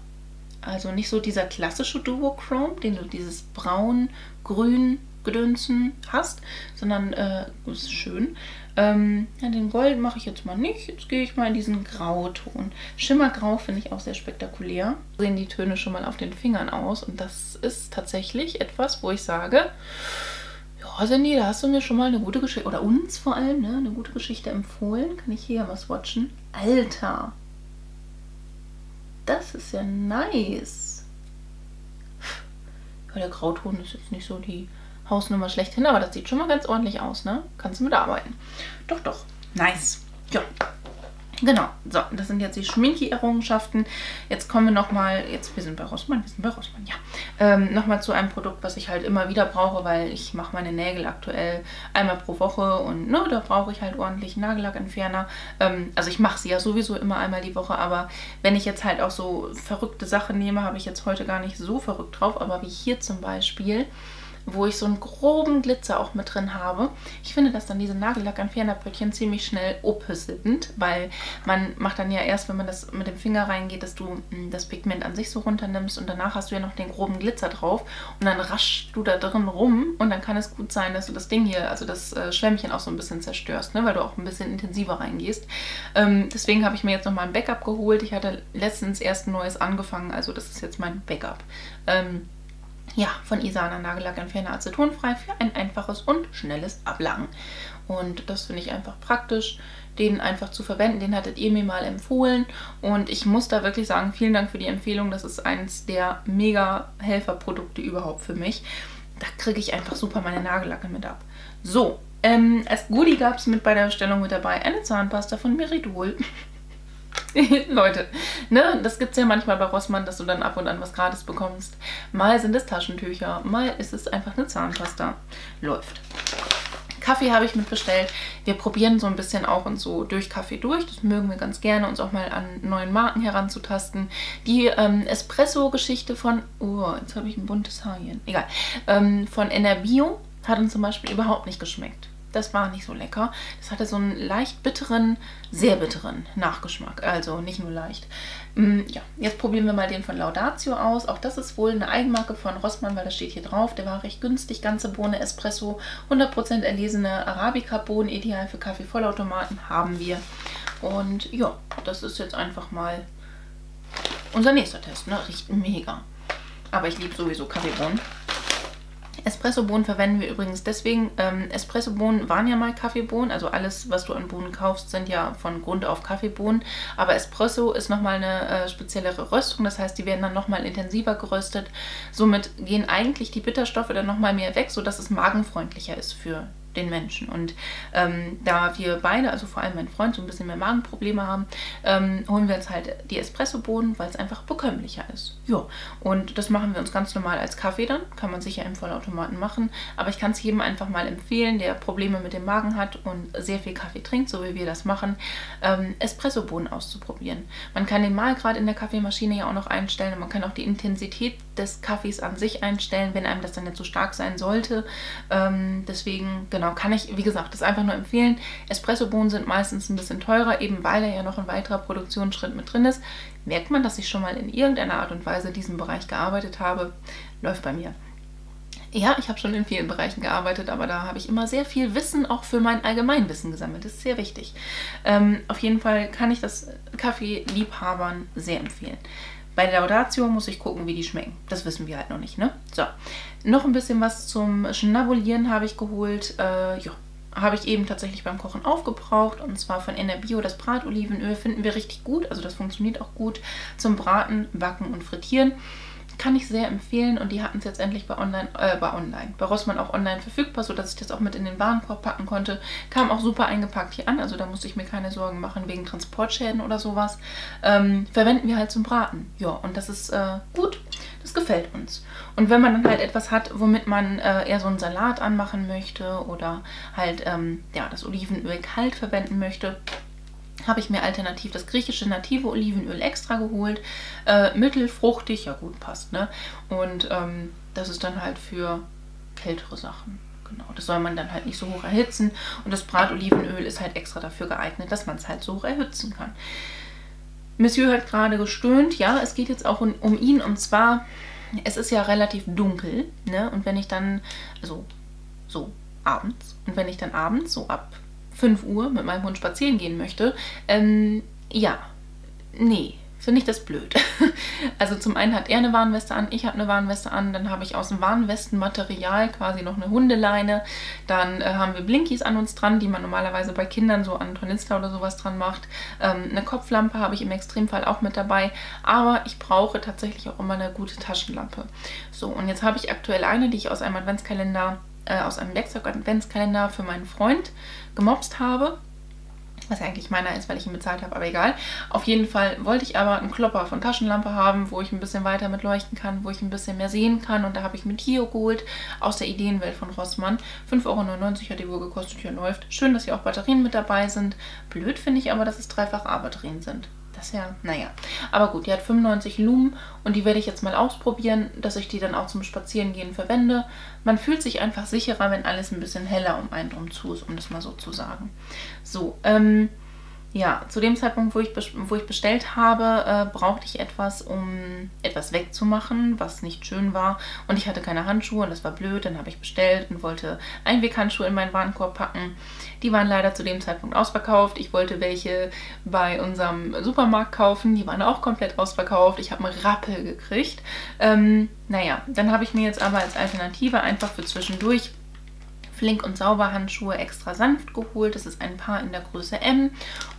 Also nicht so dieser klassische Duochrom, den du dieses braun-grün-gedönsen hast, sondern, äh, das ist schön. Ähm, ja, den Gold mache ich jetzt mal nicht. Jetzt gehe ich mal in diesen Grauton. Schimmergrau finde ich auch sehr spektakulär. Sehen die Töne schon mal auf den Fingern aus. Und das ist tatsächlich etwas, wo ich sage, ja, Cindy, da hast du mir schon mal eine gute Geschichte, oder uns vor allem, ne, eine gute Geschichte empfohlen. Kann ich hier was watchen? Alter! Das ist ja nice. Ja, der Grauton ist jetzt nicht so die Hausnummer schlechthin, aber das sieht schon mal ganz ordentlich aus, ne? Kannst du mitarbeiten. Doch, doch. Nice. Ja. Genau. So, das sind jetzt die Schminki-Errungenschaften. Jetzt kommen wir nochmal, jetzt, wir sind bei Rossmann, wir sind bei Rossmann, ja. Ähm, nochmal zu einem Produkt, was ich halt immer wieder brauche, weil ich mache meine Nägel aktuell einmal pro Woche und ne, da brauche ich halt ordentlich Nagellackentferner. Ähm, also ich mache sie ja sowieso immer einmal die Woche, aber wenn ich jetzt halt auch so verrückte Sachen nehme, habe ich jetzt heute gar nicht so verrückt drauf, aber wie hier zum Beispiel, wo ich so einen groben Glitzer auch mit drin habe. Ich finde, dass dann diese Nagellack-Entfernerbrötchen ziemlich schnell opissend sind, weil man macht dann ja erst, wenn man das mit dem Finger reingeht, dass du das Pigment an sich so runternimmst und danach hast du ja noch den groben Glitzer drauf und dann raschst du da drin rum und dann kann es gut sein, dass du das Ding hier, also das Schwämmchen auch so ein bisschen zerstörst, ne? Weil du auch ein bisschen intensiver reingehst. Ähm, deswegen habe ich mir jetzt nochmal ein Backup geholt. Ich hatte letztens erst ein neues angefangen, also das ist jetzt mein Backup. Ähm, Ja, von Isana Nagellackentferner acetonfrei für ein einfaches und schnelles Ablacken. Und das finde ich einfach praktisch, den einfach zu verwenden. Den hattet ihr mir mal empfohlen und ich muss da wirklich sagen, vielen Dank für die Empfehlung. Das ist eins der Mega-Helfer-Produkte überhaupt für mich. Da kriege ich einfach super meine Nagellacke mit ab. So, ähm, als Goodie gab es mit bei der Bestellung mit dabei eine Zahnpasta von Meridol. Leute, ne, das gibt es ja manchmal bei Rossmann, dass du dann ab und an was gratis bekommst. Mal sind es Taschentücher, mal ist es einfach eine Zahnpasta. Läuft. Kaffee habe ich mitbestellt. Wir probieren so ein bisschen auch und so durch Kaffee durch. Das mögen wir ganz gerne, uns auch mal an neuen Marken heranzutasten. Die ähm, Espresso-Geschichte von... Oh, jetzt habe ich ein buntes Haar hier. Egal. Ähm, von Enerbio hat uns zum Beispiel überhaupt nicht geschmeckt. Das war nicht so lecker. Das hatte so einen leicht bitteren, sehr bitteren Nachgeschmack. Also nicht nur leicht. Ja, jetzt probieren wir mal den von Laudatio aus. Auch das ist wohl eine Eigenmarke von Rossmann, weil das steht hier drauf. Der war recht günstig. Ganze Bohne Espresso, hundert Prozent erlesene Arabica-Bohnen, ideal für Kaffeevollautomaten, haben wir. Und ja, das ist jetzt einfach mal unser nächster Test. Ne? Riecht mega. Aber ich liebe sowieso Kaffeebohnen. Espressobohnen verwenden wir übrigens deswegen. Ähm, Espressobohnen waren ja mal Kaffeebohnen, also alles, was du an Bohnen kaufst, sind ja von Grund auf Kaffeebohnen. Aber Espresso ist nochmal eine äh, speziellere Röstung, das heißt, die werden dann nochmal intensiver geröstet. Somit gehen eigentlich die Bitterstoffe dann nochmal mehr weg, sodass es magenfreundlicher ist für den Menschen. Und ähm, da wir beide, also vor allem mein Freund, so ein bisschen mehr Magenprobleme haben, ähm, holen wir jetzt halt die Espressobohnen, weil es einfach bekömmlicher ist. Ja, und das machen wir uns ganz normal als Kaffee dann. Kann man sicher im Vollautomaten machen. Aber ich kann es jedem einfach mal empfehlen, der Probleme mit dem Magen hat und sehr viel Kaffee trinkt, so wie wir das machen, ähm, Espressobohnen auszuprobieren. Man kann den Mahlgrad in der Kaffeemaschine ja auch noch einstellen und man kann auch die Intensität des Kaffees an sich einstellen, wenn einem das dann nicht so stark sein sollte. Ähm, deswegen, genau, kann ich, wie gesagt, das einfach nur empfehlen. Espressobohnen sind meistens ein bisschen teurer, eben weil da ja noch ein weiterer Produktionsschritt mit drin ist. Merkt man, dass ich schon mal in irgendeiner Art und Weise in diesem Bereich gearbeitet habe? Läuft bei mir. Ja, ich habe schon in vielen Bereichen gearbeitet, aber da habe ich immer sehr viel Wissen auch für mein Allgemeinwissen gesammelt. Das ist sehr wichtig. Ähm, auf jeden Fall kann ich das Kaffeeliebhabern sehr empfehlen. Bei Laudatio muss ich gucken, wie die schmecken. Das wissen wir halt noch nicht, ne? So, noch ein bisschen was zum Schnabulieren habe ich geholt. Äh, ja, habe ich eben tatsächlich beim Kochen aufgebraucht. Und zwar von Enerbio das Bratolivenöl. Finden wir richtig gut. Also das funktioniert auch gut zum Braten, Backen und Frittieren. Kann ich sehr empfehlen. Und die hatten es jetzt endlich bei Online, äh, bei Online, bei Rossmann auch online verfügbar, sodass ich das auch mit in den Warenkorb packen konnte. Kam auch super eingepackt hier an. Also da musste ich mir keine Sorgen machen wegen Transportschäden oder sowas. Ähm, verwenden wir halt zum Braten. Ja, und das ist äh, gut. Das gefällt uns. Und wenn man dann halt etwas hat, womit man äh, eher so einen Salat anmachen möchte oder halt ähm, ja, das Olivenöl kalt verwenden möchte, habe ich mir alternativ das griechische native Olivenöl extra geholt. Äh, mittelfruchtig, ja gut, passt, ne? Und ähm, das ist dann halt für kältere Sachen. Genau, das soll man dann halt nicht so hoch erhitzen. Und das Bratolivenöl ist halt extra dafür geeignet, dass man es halt so hoch erhitzen kann. Monsieur hat gerade gestöhnt. Ja, es geht jetzt auch um, um ihn. Und zwar, es ist ja relativ dunkel, ne? Und wenn ich dann, also so abends, und wenn ich dann abends so ab fünf Uhr mit meinem Hund spazieren gehen möchte, ähm, ja, nee, finde ich das blöd. Also zum einen hat er eine Warnweste an, ich habe eine Warnweste an, dann habe ich aus dem Warnwestenmaterial quasi noch eine Hundeleine, dann äh, haben wir Blinkies an uns dran, die man normalerweise bei Kindern so an Tornister oder sowas dran macht. Ähm, eine Kopflampe habe ich im Extremfall auch mit dabei, aber ich brauche tatsächlich auch immer eine gute Taschenlampe. So, und jetzt habe ich aktuell eine, die ich aus einem Adventskalender aus einem Werkzeug-Adventskalender für meinen Freund gemobst habe. Was ja eigentlich meiner ist, weil ich ihn bezahlt habe, aber egal. Auf jeden Fall wollte ich aber einen Klopper von Taschenlampe haben, wo ich ein bisschen weiter mit leuchten kann, wo ich ein bisschen mehr sehen kann. Und da habe ich mir Tio geholt aus der Ideenwelt von Rossmann. fünf Euro neunundneunzig hat die wohl gekostet, hier läuft. Schön, dass hier auch Batterien mit dabei sind. Blöd finde ich aber, dass es dreifach A-Batterien sind. Das ja, naja. Aber gut, die hat fünfundneunzig Lumen und die werde ich jetzt mal ausprobieren, dass ich die dann auch zum Spazierengehen verwende. Man fühlt sich einfach sicherer, wenn alles ein bisschen heller um einen drum zu ist, um das mal so zu sagen. So, ähm, ja, zu dem Zeitpunkt, wo ich, wo ich bestellt habe, äh, brauchte ich etwas, um etwas wegzumachen, was nicht schön war. Und ich hatte keine Handschuhe und das war blöd. Dann habe ich bestellt und wollte Einweghandschuhe in meinen Warenkorb packen. Die waren leider zu dem Zeitpunkt ausverkauft. Ich wollte welche bei unserem Supermarkt kaufen. Die waren auch komplett ausverkauft. Ich habe einen Rappel gekriegt. Ähm, naja, dann habe ich mir jetzt aber als Alternative einfach für zwischendurch Flink und Sauber Handschuhe extra sanft geholt. Das ist ein Paar in der Größe M.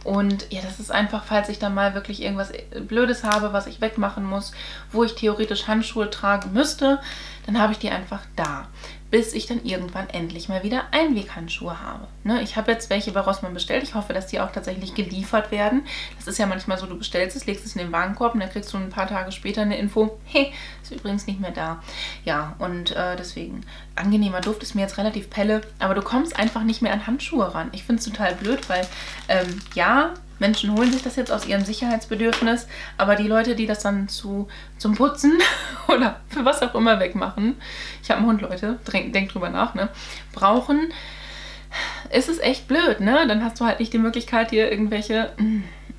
Und ja, das ist einfach, falls ich dann mal wirklich irgendwas Blödes habe, was ich wegmachen muss, wo ich theoretisch Handschuhe tragen müsste, dann habe ich die einfach da. Bis ich dann irgendwann endlich mal wieder Einweghandschuhe habe. Ne? Ich habe jetzt welche bei Rossmann bestellt. Ich hoffe, dass die auch tatsächlich geliefert werden. Das ist ja manchmal so, du bestellst es, legst es in den Warenkorb und dann kriegst du ein paar Tage später eine Info, hey, ist übrigens nicht mehr da. Ja, und äh, deswegen, angenehmer Duft ist mir jetzt relativ pelle, aber du kommst einfach nicht mehr an Handschuhe ran. Ich finde es total blöd, weil, ähm, ja, Menschen holen sich das jetzt aus ihrem Sicherheitsbedürfnis, aber die Leute, die das dann zu, zum Putzen oder für was auch immer wegmachen, ich habe einen Hund, Leute, denkt drüber nach, ne, brauchen, ist es echt blöd, ne? Dann hast du halt nicht die Möglichkeit, hier irgendwelche,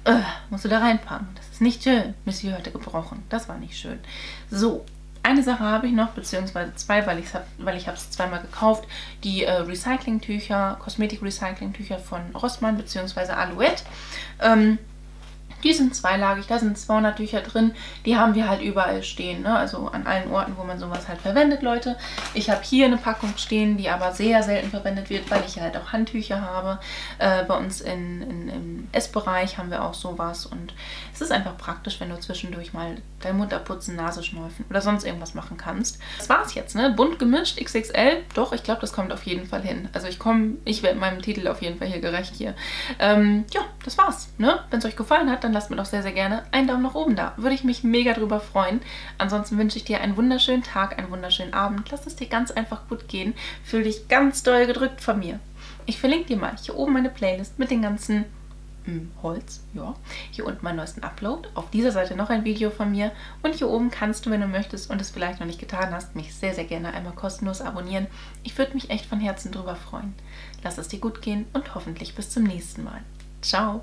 äh, musst du da reinpacken. Das ist nicht schön. Monsieur hatte gebrochen. Das war nicht schön. So. Eine Sache habe ich noch, beziehungsweise zwei, weil, ich's hab, weil ich habe es zweimal gekauft. Die äh, Recycling-Tücher, Kosmetik-Recycling-Tücher von Rossmann bzw. Alouette. Ähm, die sind zweilagig, da sind zweihundert Tücher drin. Die haben wir halt überall stehen, ne? Also an allen Orten, wo man sowas halt verwendet, Leute. Ich habe hier eine Packung stehen, die aber sehr selten verwendet wird, weil ich halt auch Handtücher habe. Äh, bei uns in, in, im Essbereich haben wir auch sowas und es ist einfach praktisch, wenn du zwischendurch mal deinen Mund abputzen, Nase schnäufen oder sonst irgendwas machen kannst. Das war's jetzt, ne? Bunt gemischt, X X L. Doch, ich glaube, das kommt auf jeden Fall hin. Also ich komme, ich werde meinem Titel auf jeden Fall hier gerecht hier. Ähm, ja, das war's, ne? Wenn es euch gefallen hat, dann lasst mir doch sehr, sehr gerne einen Daumen nach oben da. Würde ich mich mega drüber freuen. Ansonsten wünsche ich dir einen wunderschönen Tag, einen wunderschönen Abend. Lass es dir ganz einfach gut gehen. Fühl dich ganz doll gedrückt von mir. Ich verlinke dir mal hier oben meine Playlist mit den ganzen Holz, ja, hier unten meinen neuesten Upload, auf dieser Seite noch ein Video von mir und hier oben kannst du, wenn du möchtest und es vielleicht noch nicht getan hast, mich sehr, sehr gerne einmal kostenlos abonnieren. Ich würde mich echt von Herzen drüber freuen. Lass es dir gut gehen und hoffentlich bis zum nächsten Mal. Ciao!